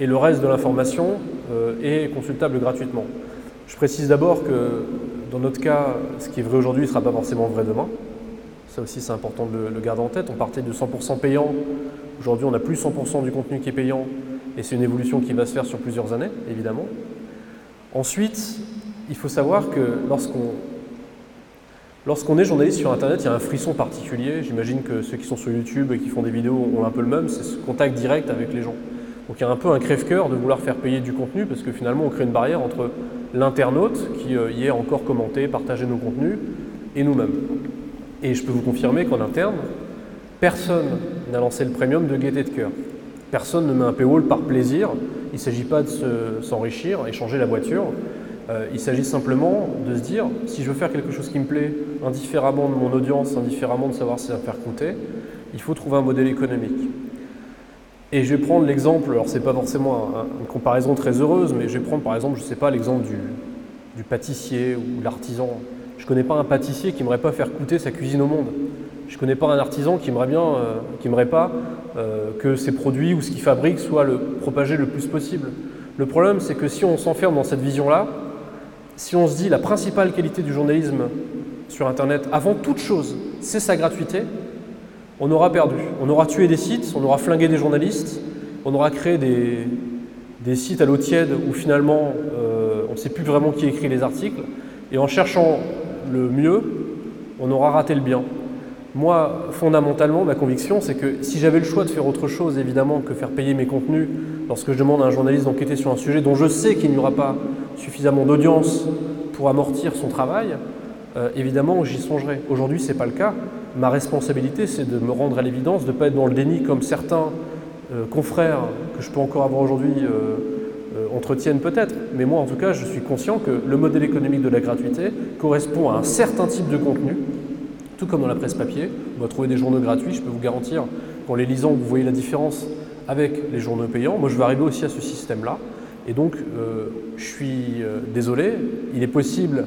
et le reste de l'information est consultable gratuitement. Je précise d'abord que dans notre cas, ce qui est vrai aujourd'hui ne sera pas forcément vrai demain. Ça aussi c'est important de le garder en tête. On partait de 100% payant, aujourd'hui on a plus 100% du contenu qui est payant et c'est une évolution qui va se faire sur plusieurs années, évidemment. Ensuite, il faut savoir que lorsqu'on est journaliste sur Internet, il y a un frisson particulier. J'imagine que ceux qui sont sur YouTube et qui font des vidéos ont un peu le même, c'est ce contact direct avec les gens. Donc il y a un peu un crève-cœur de vouloir faire payer du contenu parce que finalement on crée une barrière entre l'internaute qui y est encore commenté, partagé nos contenus et nous-mêmes. Et je peux vous confirmer qu'en interne, personne n'a lancé le premium de gaieté de cœur. Personne ne met un paywall par plaisir. Il ne s'agit pas de s'enrichir et changer la voiture. Il s'agit simplement de se dire, si je veux faire quelque chose qui me plaît, indifféremment de mon audience, indifféremment de savoir si ça va me faire coûter, il faut trouver un modèle économique. Et je vais prendre l'exemple, alors c'est pas forcément une comparaison très heureuse, mais je vais prendre par exemple, je sais pas, l'exemple du pâtissier ou de l'artisan. Je connais pas un pâtissier qui aimerait pas faire coûter sa cuisine au monde. Je connais pas un artisan qui aimerait bien, qui aimerait pas que ses produits ou ce qu'il fabrique soient propagés le plus possible. Le problème, c'est que si on s'enferme dans cette vision-là, si on se dit la principale qualité du journalisme sur Internet, avant toute chose, c'est sa gratuité, on aura perdu. On aura tué des sites, on aura flingué des journalistes, on aura créé des sites à l'eau tiède où finalement on ne sait plus vraiment qui écrit les articles. Et en cherchant le mieux, on aura raté le bien. Moi, fondamentalement, ma conviction, c'est que si j'avais le choix de faire autre chose, évidemment, que faire payer mes contenus lorsque je demande à un journaliste d'enquêter sur un sujet dont je sais qu'il n'y aura pas suffisamment d'audience pour amortir son travail, évidemment j'y songerai. Aujourd'hui c'est pas le cas, ma responsabilité c'est de me rendre à l'évidence, de ne pas être dans le déni comme certains confrères que je peux encore avoir aujourd'hui entretiennent peut-être, mais moi en tout cas je suis conscient que le modèle économique de la gratuité correspond à un certain type de contenu, tout comme dans la presse papier, on va trouver des journaux gratuits, je peux vous garantir qu'en les lisant vous voyez la différence avec les journaux payants, moi je vais arriver aussi à ce système-là. Et donc, je suis désolé, il est possible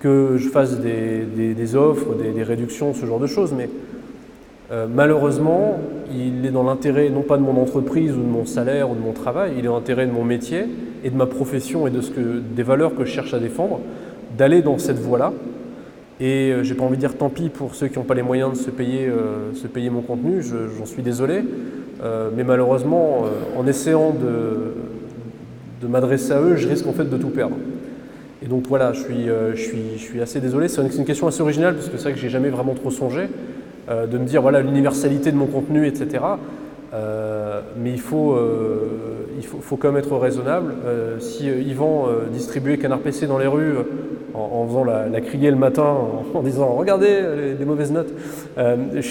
que je fasse des offres, des réductions, ce genre de choses, mais malheureusement, il est dans l'intérêt non pas de mon entreprise ou de mon salaire ou de mon travail, il est dans l'intérêt de mon métier et de ma profession et des valeurs que je cherche à défendre, d'aller dans cette voie-là. Et j'ai pas envie de dire tant pis pour ceux qui n'ont pas les moyens de se payer mon contenu, j'en suis désolé, mais malheureusement, en essayant de m'adresser à eux, je risque en fait de tout perdre. Et donc voilà, je suis assez désolé, c'est une question assez originale parce que c'est vrai que j'ai jamais vraiment trop songé de me dire voilà l'universalité de mon contenu, etc. Mais il faut quand même être raisonnable. Si Yvan distribuait Canard PC dans les rues en faisant la criée le matin, en disant regardez les mauvaises notes, je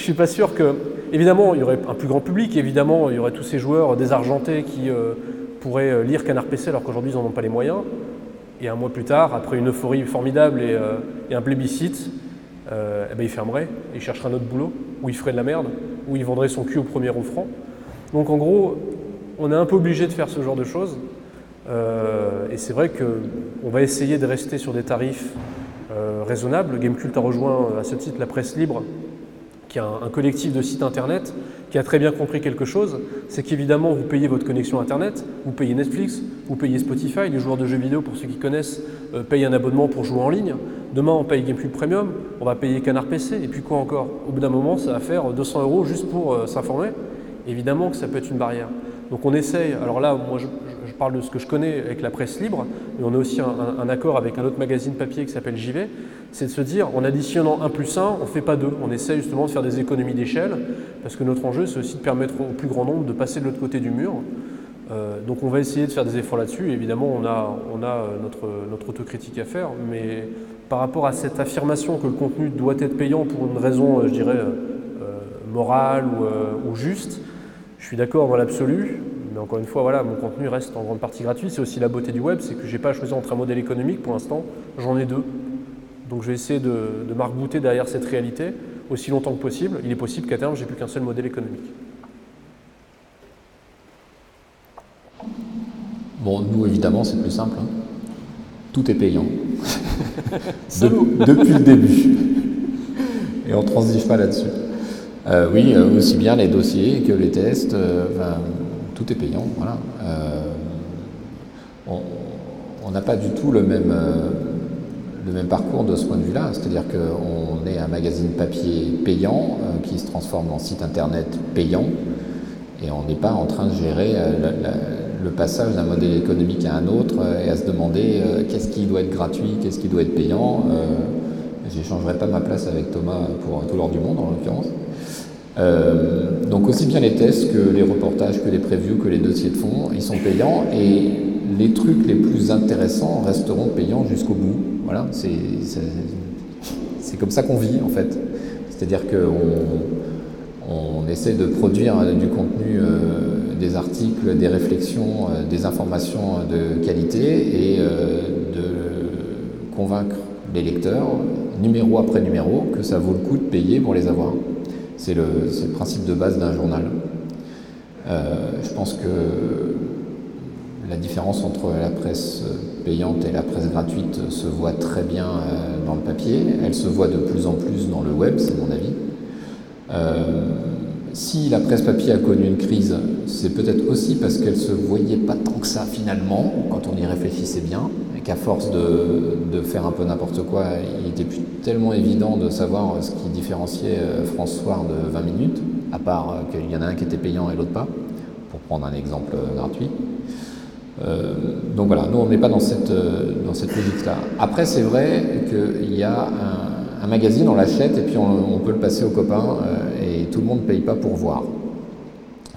suis pas sûr que... Évidemment, il y aurait un plus grand public, évidemment, il y aurait tous ces joueurs désargentés qui pourraient lire Canard PC alors qu'aujourd'hui ils n'en ont pas les moyens. Et un mois plus tard, après une euphorie formidable et un plébiscite, eh ben, il fermerait, il chercherait un autre boulot, ou il ferait de la merde, ou il vendrait son cul au premier offrant. Donc en gros, on est un peu obligé de faire ce genre de choses. Et c'est vrai qu'on va essayer de rester sur des tarifs raisonnables. Gamekult a rejoint à ce titre la Presse libre, qui est un collectif de sites internet qui a très bien compris quelque chose, c'est qu'évidemment vous payez votre connexion internet, vous payez Netflix, vous payez Spotify, les joueurs de jeux vidéo pour ceux qui connaissent payent un abonnement pour jouer en ligne, demain on paye Gamekult Premium, on va payer Canard PC, et puis quoi encore? Au bout d'un moment ça va faire 200 € juste pour s'informer, évidemment que ça peut être une barrière. Donc on essaye, alors là moi je parle de ce que je connais avec la Presse libre, mais on a aussi un accord avec un autre magazine papier qui s'appelle JV, c'est de se dire, en additionnant 1 plus 1, on ne fait pas 2. On essaie justement de faire des économies d'échelle, parce que notre enjeu, c'est aussi de permettre au plus grand nombre de passer de l'autre côté du mur. Donc on va essayer de faire des efforts là-dessus. Évidemment, on a notre autocritique à faire, mais par rapport à cette affirmation que le contenu doit être payant pour une raison, je dirais, morale ou juste, je suis d'accord dans l'absolu. Mais encore une fois, voilà, mon contenu reste en grande partie gratuit. C'est aussi la beauté du web, c'est que je n'ai pas choisi entre un modèle économique pour l'instant, j'en ai deux. Donc je vais essayer de m'arc-bouter derrière cette réalité aussi longtemps que possible. Il est possible qu'à terme, j'ai plus qu'un seul modèle économique. Bon, nous, évidemment, c'est plus simple. Hein. Tout est payant. Depuis le début. Et on ne transige pas là-dessus. Oui, aussi bien les dossiers que les tests. Tout est payant, voilà. On n'a pas du tout le même parcours de ce point de vue-là, c'est-à-dire qu'on est un magazine papier payant qui se transforme en site internet payant, et on n'est pas en train de gérer le passage d'un modèle économique à un autre et à se demander qu'est-ce qui doit être gratuit, qu'est-ce qui doit être payant. J'échangerai pas ma place avec Thomas pour tout l'or du monde en l'occurrence. Donc aussi bien les tests que les reportages, que les previews, que les dossiers de fond, ils sont payants et les trucs les plus intéressants resteront payants jusqu'au bout. Voilà, c'est comme ça qu'on vit en fait. C'est-à-dire qu'on essaie de produire du contenu, des articles, des réflexions, des informations de qualité et de convaincre les lecteurs, numéro après numéro, que ça vaut le coup de payer pour les avoir. C'est le principe de base d'un journal. Je pense que la différence entre la presse payante et la presse gratuite se voit très bien dans le papier. Elle se voit de plus en plus dans le web, c'est mon avis. Si la presse papier a connu une crise, c'est peut-être aussi parce qu'elle ne se voyait pas tant que ça finalement, quand on y réfléchissait bien, et qu'à force de faire un peu n'importe quoi, il n'était plus tellement évident de savoir ce qui différenciait France Soir de 20 minutes, à part qu'il y en a un qui était payant et l'autre pas, pour prendre un exemple gratuit. Donc voilà, nous on n'est pas dans cette logique-là. Après c'est vrai qu'il y a un magazine, on l'achète et puis on peut le passer aux copains et tout le monde ne paye pas pour voir.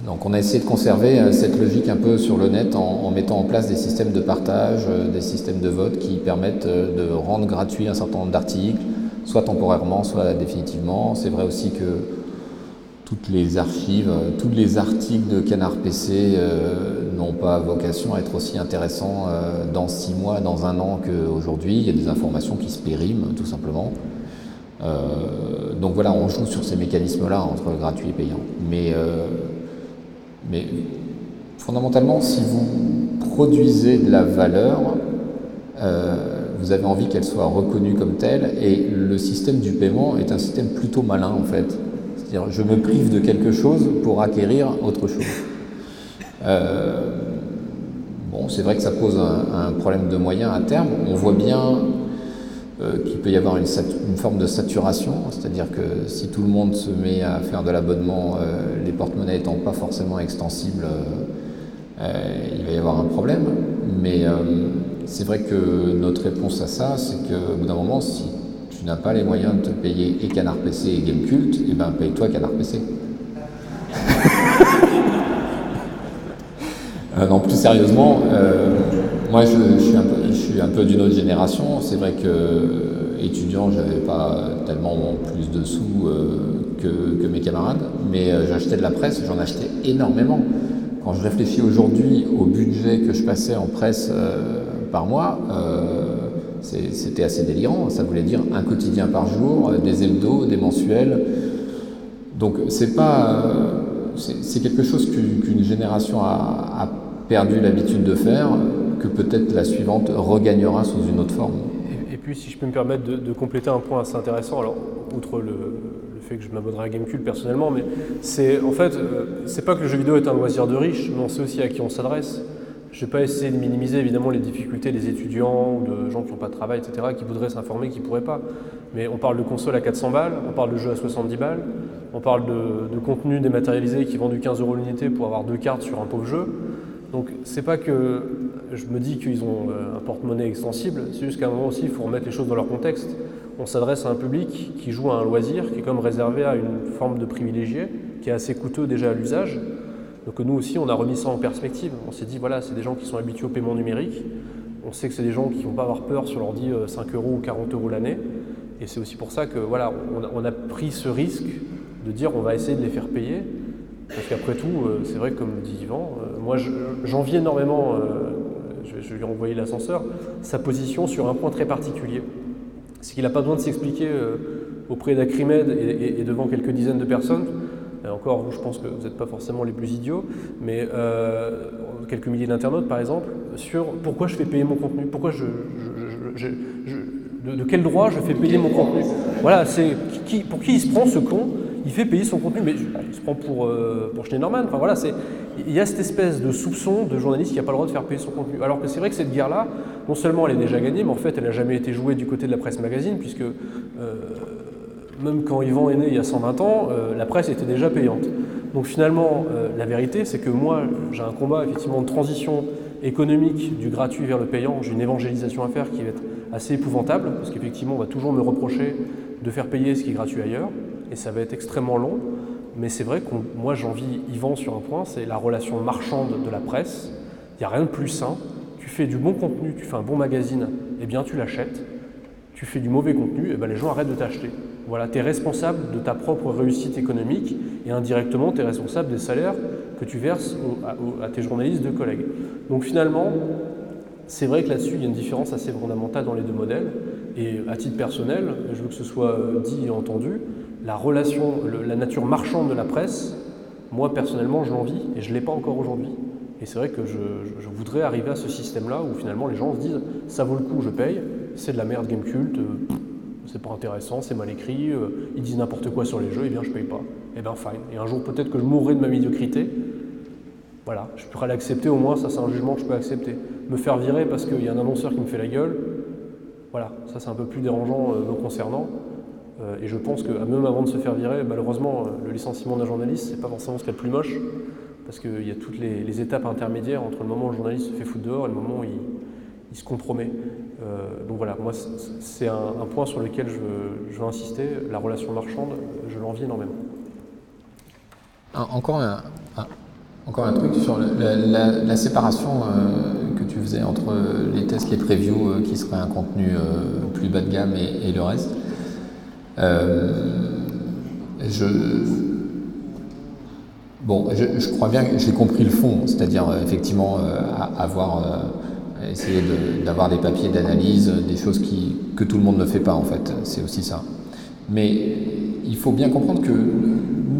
Donc on a essayé de conserver cette logique un peu sur le net en mettant en place des systèmes de partage, des systèmes de vote qui permettent de rendre gratuit un certain nombre d'articles, soit temporairement, soit définitivement. C'est vrai aussi que toutes les archives, tous les articles de Canard PC n'ont pas vocation à être aussi intéressants dans 6 mois, dans 1 an qu'aujourd'hui. Il y a des informations qui se périment tout simplement. Donc voilà, on joue sur ces mécanismes-là entre gratuit et payant. Mais fondamentalement, si vous produisez de la valeur, vous avez envie qu'elle soit reconnue comme telle, et le système du paiement est un système plutôt malin en fait. C'est-à-dire, je me prive de quelque chose pour acquérir autre chose. Bon, c'est vrai que ça pose un problème de moyens à terme. On voit bien qu'il peut y avoir une forme de saturation, c'est-à-dire que si tout le monde se met à faire de l'abonnement, les porte-monnaies étant pas forcément extensibles, il va y avoir un problème. Mais c'est vrai que notre réponse à ça, c'est qu'au bout d'un moment, si tu n'as pas les moyens de te payer et Canard PC et Gamekult, eh ben paye-toi Canard PC. Non, plus sérieusement, moi je suis un peu d'une autre génération. C'est vrai que étudiant, j'avais pas tellement plus de sous que mes camarades, mais j'achetais de la presse, j'en achetais énormément. Quand je réfléchis aujourd'hui au budget que je passais en presse par mois, C'était assez délirant, ça voulait dire un quotidien par jour, des hebdos, des mensuels. Donc c'est quelque chose qu'une génération a perdu l'habitude de faire, que peut-être la suivante regagnera sous une autre forme. Et puis si je peux me permettre de compléter un point assez intéressant, alors outre le fait que je m'abonnerai à Gamekult personnellement, mais c'est en fait, c'est pas que le jeu vidéo est un loisir de riche, mais on sait aussi à qui on s'adresse. Je ne vais pas essayer de minimiser évidemment les difficultés des étudiants ou de gens qui n'ont pas de travail, etc., qui voudraient s'informer, qui ne pourraient pas. Mais on parle de consoles à 400 balles, on parle de jeux à 70 balles, on parle de contenu dématérialisé qui vend du 15 euros l'unité pour avoir 2 cartes sur un pauvre jeu. Donc c'est pas que je me dis qu'ils ont un porte-monnaie extensible, c'est juste qu'à un moment aussi, il faut remettre les choses dans leur contexte. On s'adresse à un public qui joue à un loisir qui est comme réservé à une forme de privilégié, qui est assez coûteux déjà à l'usage. Donc nous aussi, on a remis ça en perspective. On s'est dit, voilà, c'est des gens qui sont habitués au paiement numérique. On sait que c'est des gens qui ne vont pas avoir peur sur leur dit 5 euros ou 40 euros l'année. Et c'est aussi pour ça que voilà, on a pris ce risque de dire on va essayer de les faire payer. Parce qu'après tout, c'est vrai que comme dit Ivan, moi j'envie énormément, je vais lui renvoyer l'ascenseur, sa position sur un point très particulier. C'est qu'il n'a pas besoin de s'expliquer auprès d'Acrimed et devant quelques dizaines de personnes. Encore, vous, je pense que vous n'êtes pas forcément les plus idiots, mais quelques milliers d'internautes, par exemple, sur pourquoi je fais payer mon contenu, pourquoi de quel droit je fais payer mon contenu. Voilà, c'est pour qui il se prend ce con, il fait payer son contenu, mais il se prend pour Schneiderman. Enfin voilà, il y a cette espèce de soupçon de journaliste qui n'a pas le droit de faire payer son contenu. Alors que c'est vrai que cette guerre-là, non seulement elle est déjà gagnée, mais en fait elle n'a jamais été jouée du côté de la Presse Magazine, puisque même quand Ivan est né il y a 120 ans, la presse était déjà payante. Donc finalement, la vérité, c'est que moi, j'ai un combat effectivement de transition économique du gratuit vers le payant. J'ai une évangélisation à faire qui va être assez épouvantable, parce qu'effectivement, on va toujours me reprocher de faire payer ce qui est gratuit ailleurs, et ça va être extrêmement long. Mais c'est vrai que moi, j'envie Ivan sur un point, c'est la relation marchande de la presse. Il n'y a rien de plus sain. Tu fais du bon contenu, tu fais un bon magazine, eh bien tu l'achètes. Tu fais du mauvais contenu, eh bien les gens arrêtent de t'acheter. Voilà, tu es responsable de ta propre réussite économique et indirectement, tu es responsable des salaires que tu verses à tes journalistes de collègues. Donc finalement, c'est vrai que là-dessus, il y a une différence assez fondamentale dans les deux modèles. Et à titre personnel, je veux que ce soit dit et entendu, la nature marchande de la presse, moi personnellement, je l'envie et je ne l'ai pas encore aujourd'hui. Et c'est vrai que je voudrais arriver à ce système-là où finalement les gens se disent « ça vaut le coup, je paye, c'est de la merde Gamekult, c'est pas intéressant, c'est mal écrit, ils disent n'importe quoi sur les jeux, et eh bien je paye pas. Et eh bien fine. Et un jour peut-être que je mourrai de ma médiocrité, voilà, je pourrais l'accepter au moins, ça c'est un jugement que je peux accepter. Me faire virer parce qu'il y a un annonceur qui me fait la gueule, voilà, ça c'est un peu plus dérangeant me concernant. Et je pense que même avant de se faire virer, malheureusement le licenciement d'un journaliste c'est pas forcément ce qu'il y a de plus moche, parce qu'il y a toutes les étapes intermédiaires entre le moment où le journaliste se fait foutre dehors et le moment où il se compromet. Donc voilà, moi c'est un point sur lequel je veux insister, la relation marchande, je l'envie énormément. Encore un truc sur la séparation que tu faisais entre les tests, les previews qui seraient un contenu plus bas de gamme et le reste. Je crois bien que j'ai compris le fond, c'est-à-dire effectivement avoir... Essayer d'avoir des papiers d'analyse, des choses que tout le monde ne fait pas en fait, c'est aussi ça. Mais il faut bien comprendre que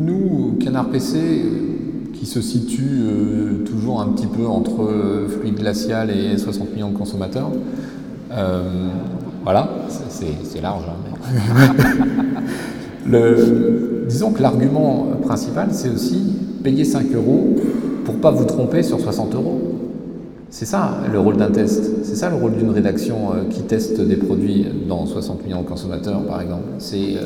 nous, Canard PC, qui se situe toujours un petit peu entre fluide glacial et 60 millions de consommateurs, voilà, c'est large. Hein, mais... disons que l'argument principal, c'est aussi payer 5 euros pour pas vous tromper sur 60 euros. C'est ça le rôle d'un test, c'est ça le rôle d'une rédaction qui teste des produits dans 60 millions de consommateurs par exemple. C'est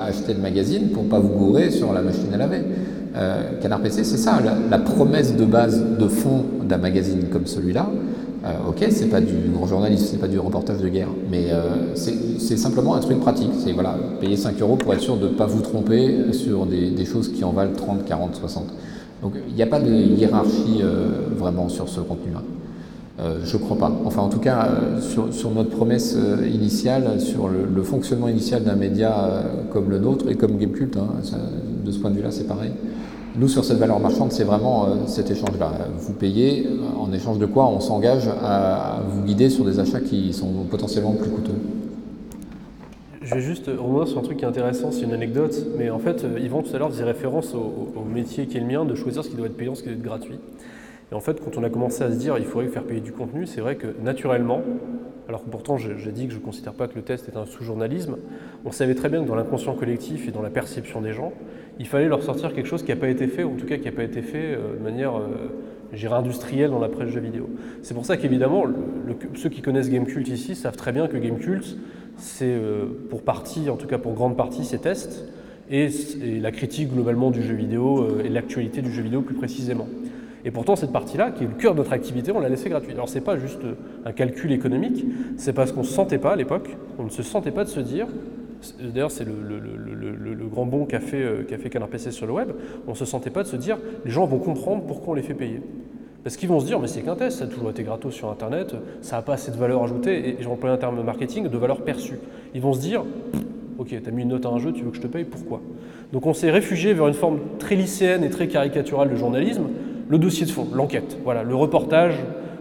acheter le magazine pour ne pas vous gourer sur la machine à laver. Canard PC, c'est ça, la promesse de base de fond d'un magazine comme celui-là. Ok, c'est pas du grand journalisme, c'est pas du reportage de guerre, mais c'est simplement un truc pratique. C'est voilà, payer 5 euros pour être sûr de ne pas vous tromper sur des choses qui en valent 30, 40, 60. Donc il n'y a pas de hiérarchie vraiment sur ce contenu-là. Je crois pas. Enfin, en tout cas, sur notre promesse initiale, sur le fonctionnement initial d'un média comme le nôtre et comme Gamekult, hein, de ce point de vue-là, c'est pareil. Nous, sur cette valeur marchande, c'est vraiment cet échange-là. Vous payez, en échange de quoi on s'engage à vous guider sur des achats qui sont potentiellement plus coûteux. Je vais juste revenir sur un truc qui est intéressant, c'est une anecdote, mais en fait, Yvan tout à l'heure faisait référence au métier qui est le mien, de choisir ce qui doit être payant, ce qui doit être gratuit. Et en fait, quand on a commencé à se dire il faudrait faire payer du contenu, c'est vrai que naturellement, alors que pourtant j'ai dit que je ne considère pas que le test est un sous-journalisme, on savait très bien que dans l'inconscient collectif et dans la perception des gens, il fallait leur sortir quelque chose qui n'a pas été fait, ou en tout cas qui n'a pas été fait de manière industrielle dans la presse jeux vidéo. C'est pour ça qu'évidemment, ceux qui connaissent Gamekult ici savent très bien que Gamekult, c'est pour partie, en tout cas pour grande partie, ses tests et la critique globalement du jeu vidéo et l'actualité du jeu vidéo plus précisément. Et pourtant, cette partie-là, qui est le cœur de notre activité, on l'a laissée gratuite. Alors, ce n'est pas juste un calcul économique, c'est parce qu'on ne se sentait pas à l'époque, on ne se sentait pas de se dire, d'ailleurs c'est le grand bond qu'a fait Canard PC sur le web, on ne se sentait pas de se dire, les gens vont comprendre pourquoi on les fait payer. Parce qu'ils vont se dire, mais c'est qu'un test, ça a toujours été gratos sur Internet, ça n'a pas assez de valeur ajoutée, et j'emploie un terme marketing, de valeur perçue. Ils vont se dire, ok, t'as mis une note à un jeu, tu veux que je te paye, pourquoi? Donc on s'est réfugié vers une forme très lycéenne et très caricaturale de journalisme, le dossier de fond, l'enquête, voilà, le reportage,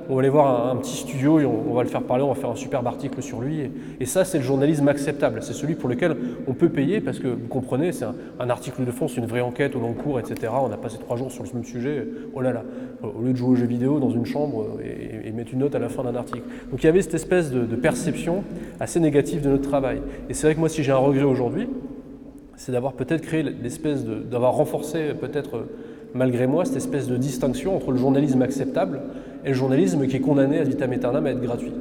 on va aller voir un petit studio et on va le faire parler, on va faire un superbe article sur lui. Et ça, c'est le journalisme acceptable, c'est celui pour lequel on peut payer parce que, vous comprenez, c'est un article de fond, c'est une vraie enquête au long cours, etc. On a passé 3 jours sur le même sujet, oh là là, au lieu de jouer aux jeux vidéo dans une chambre et mettre une note à la fin d'un article. Donc il y avait cette espèce de perception assez négative de notre travail. Et c'est vrai que moi, si j'ai un regret aujourd'hui, c'est d'avoir peut-être créé d'avoir renforcé peut-être malgré moi, cette espèce de distinction entre le journalisme acceptable et le journalisme qui est condamné ad vitam aeternam à être gratuit.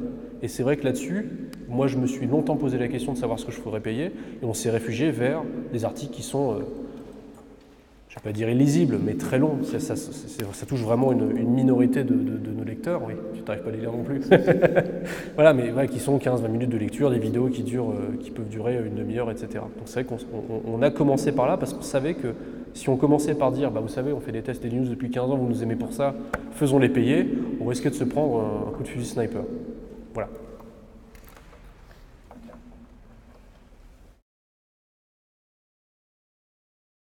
Et c'est vrai que là-dessus, moi je me suis longtemps posé la question de savoir ce que je faudrait payer, et on s'est réfugié vers des articles qui sont, je ne vais pas dire illisibles, mais très longs. Ça touche vraiment une minorité de nos lecteurs, oui, tu n'arrives pas à les lire non plus. Voilà, mais ouais, qui sont 15-20 minutes de lecture, des vidéos qui peuvent durer une demi-heure, etc. Donc c'est vrai qu'on a commencé par là parce qu'on savait que si on commençait par dire, bah vous savez, on fait des tests et des news depuis 15 ans, vous nous aimez pour ça, faisons-les payer, on risquait de se prendre un coup de fusil sniper. Voilà.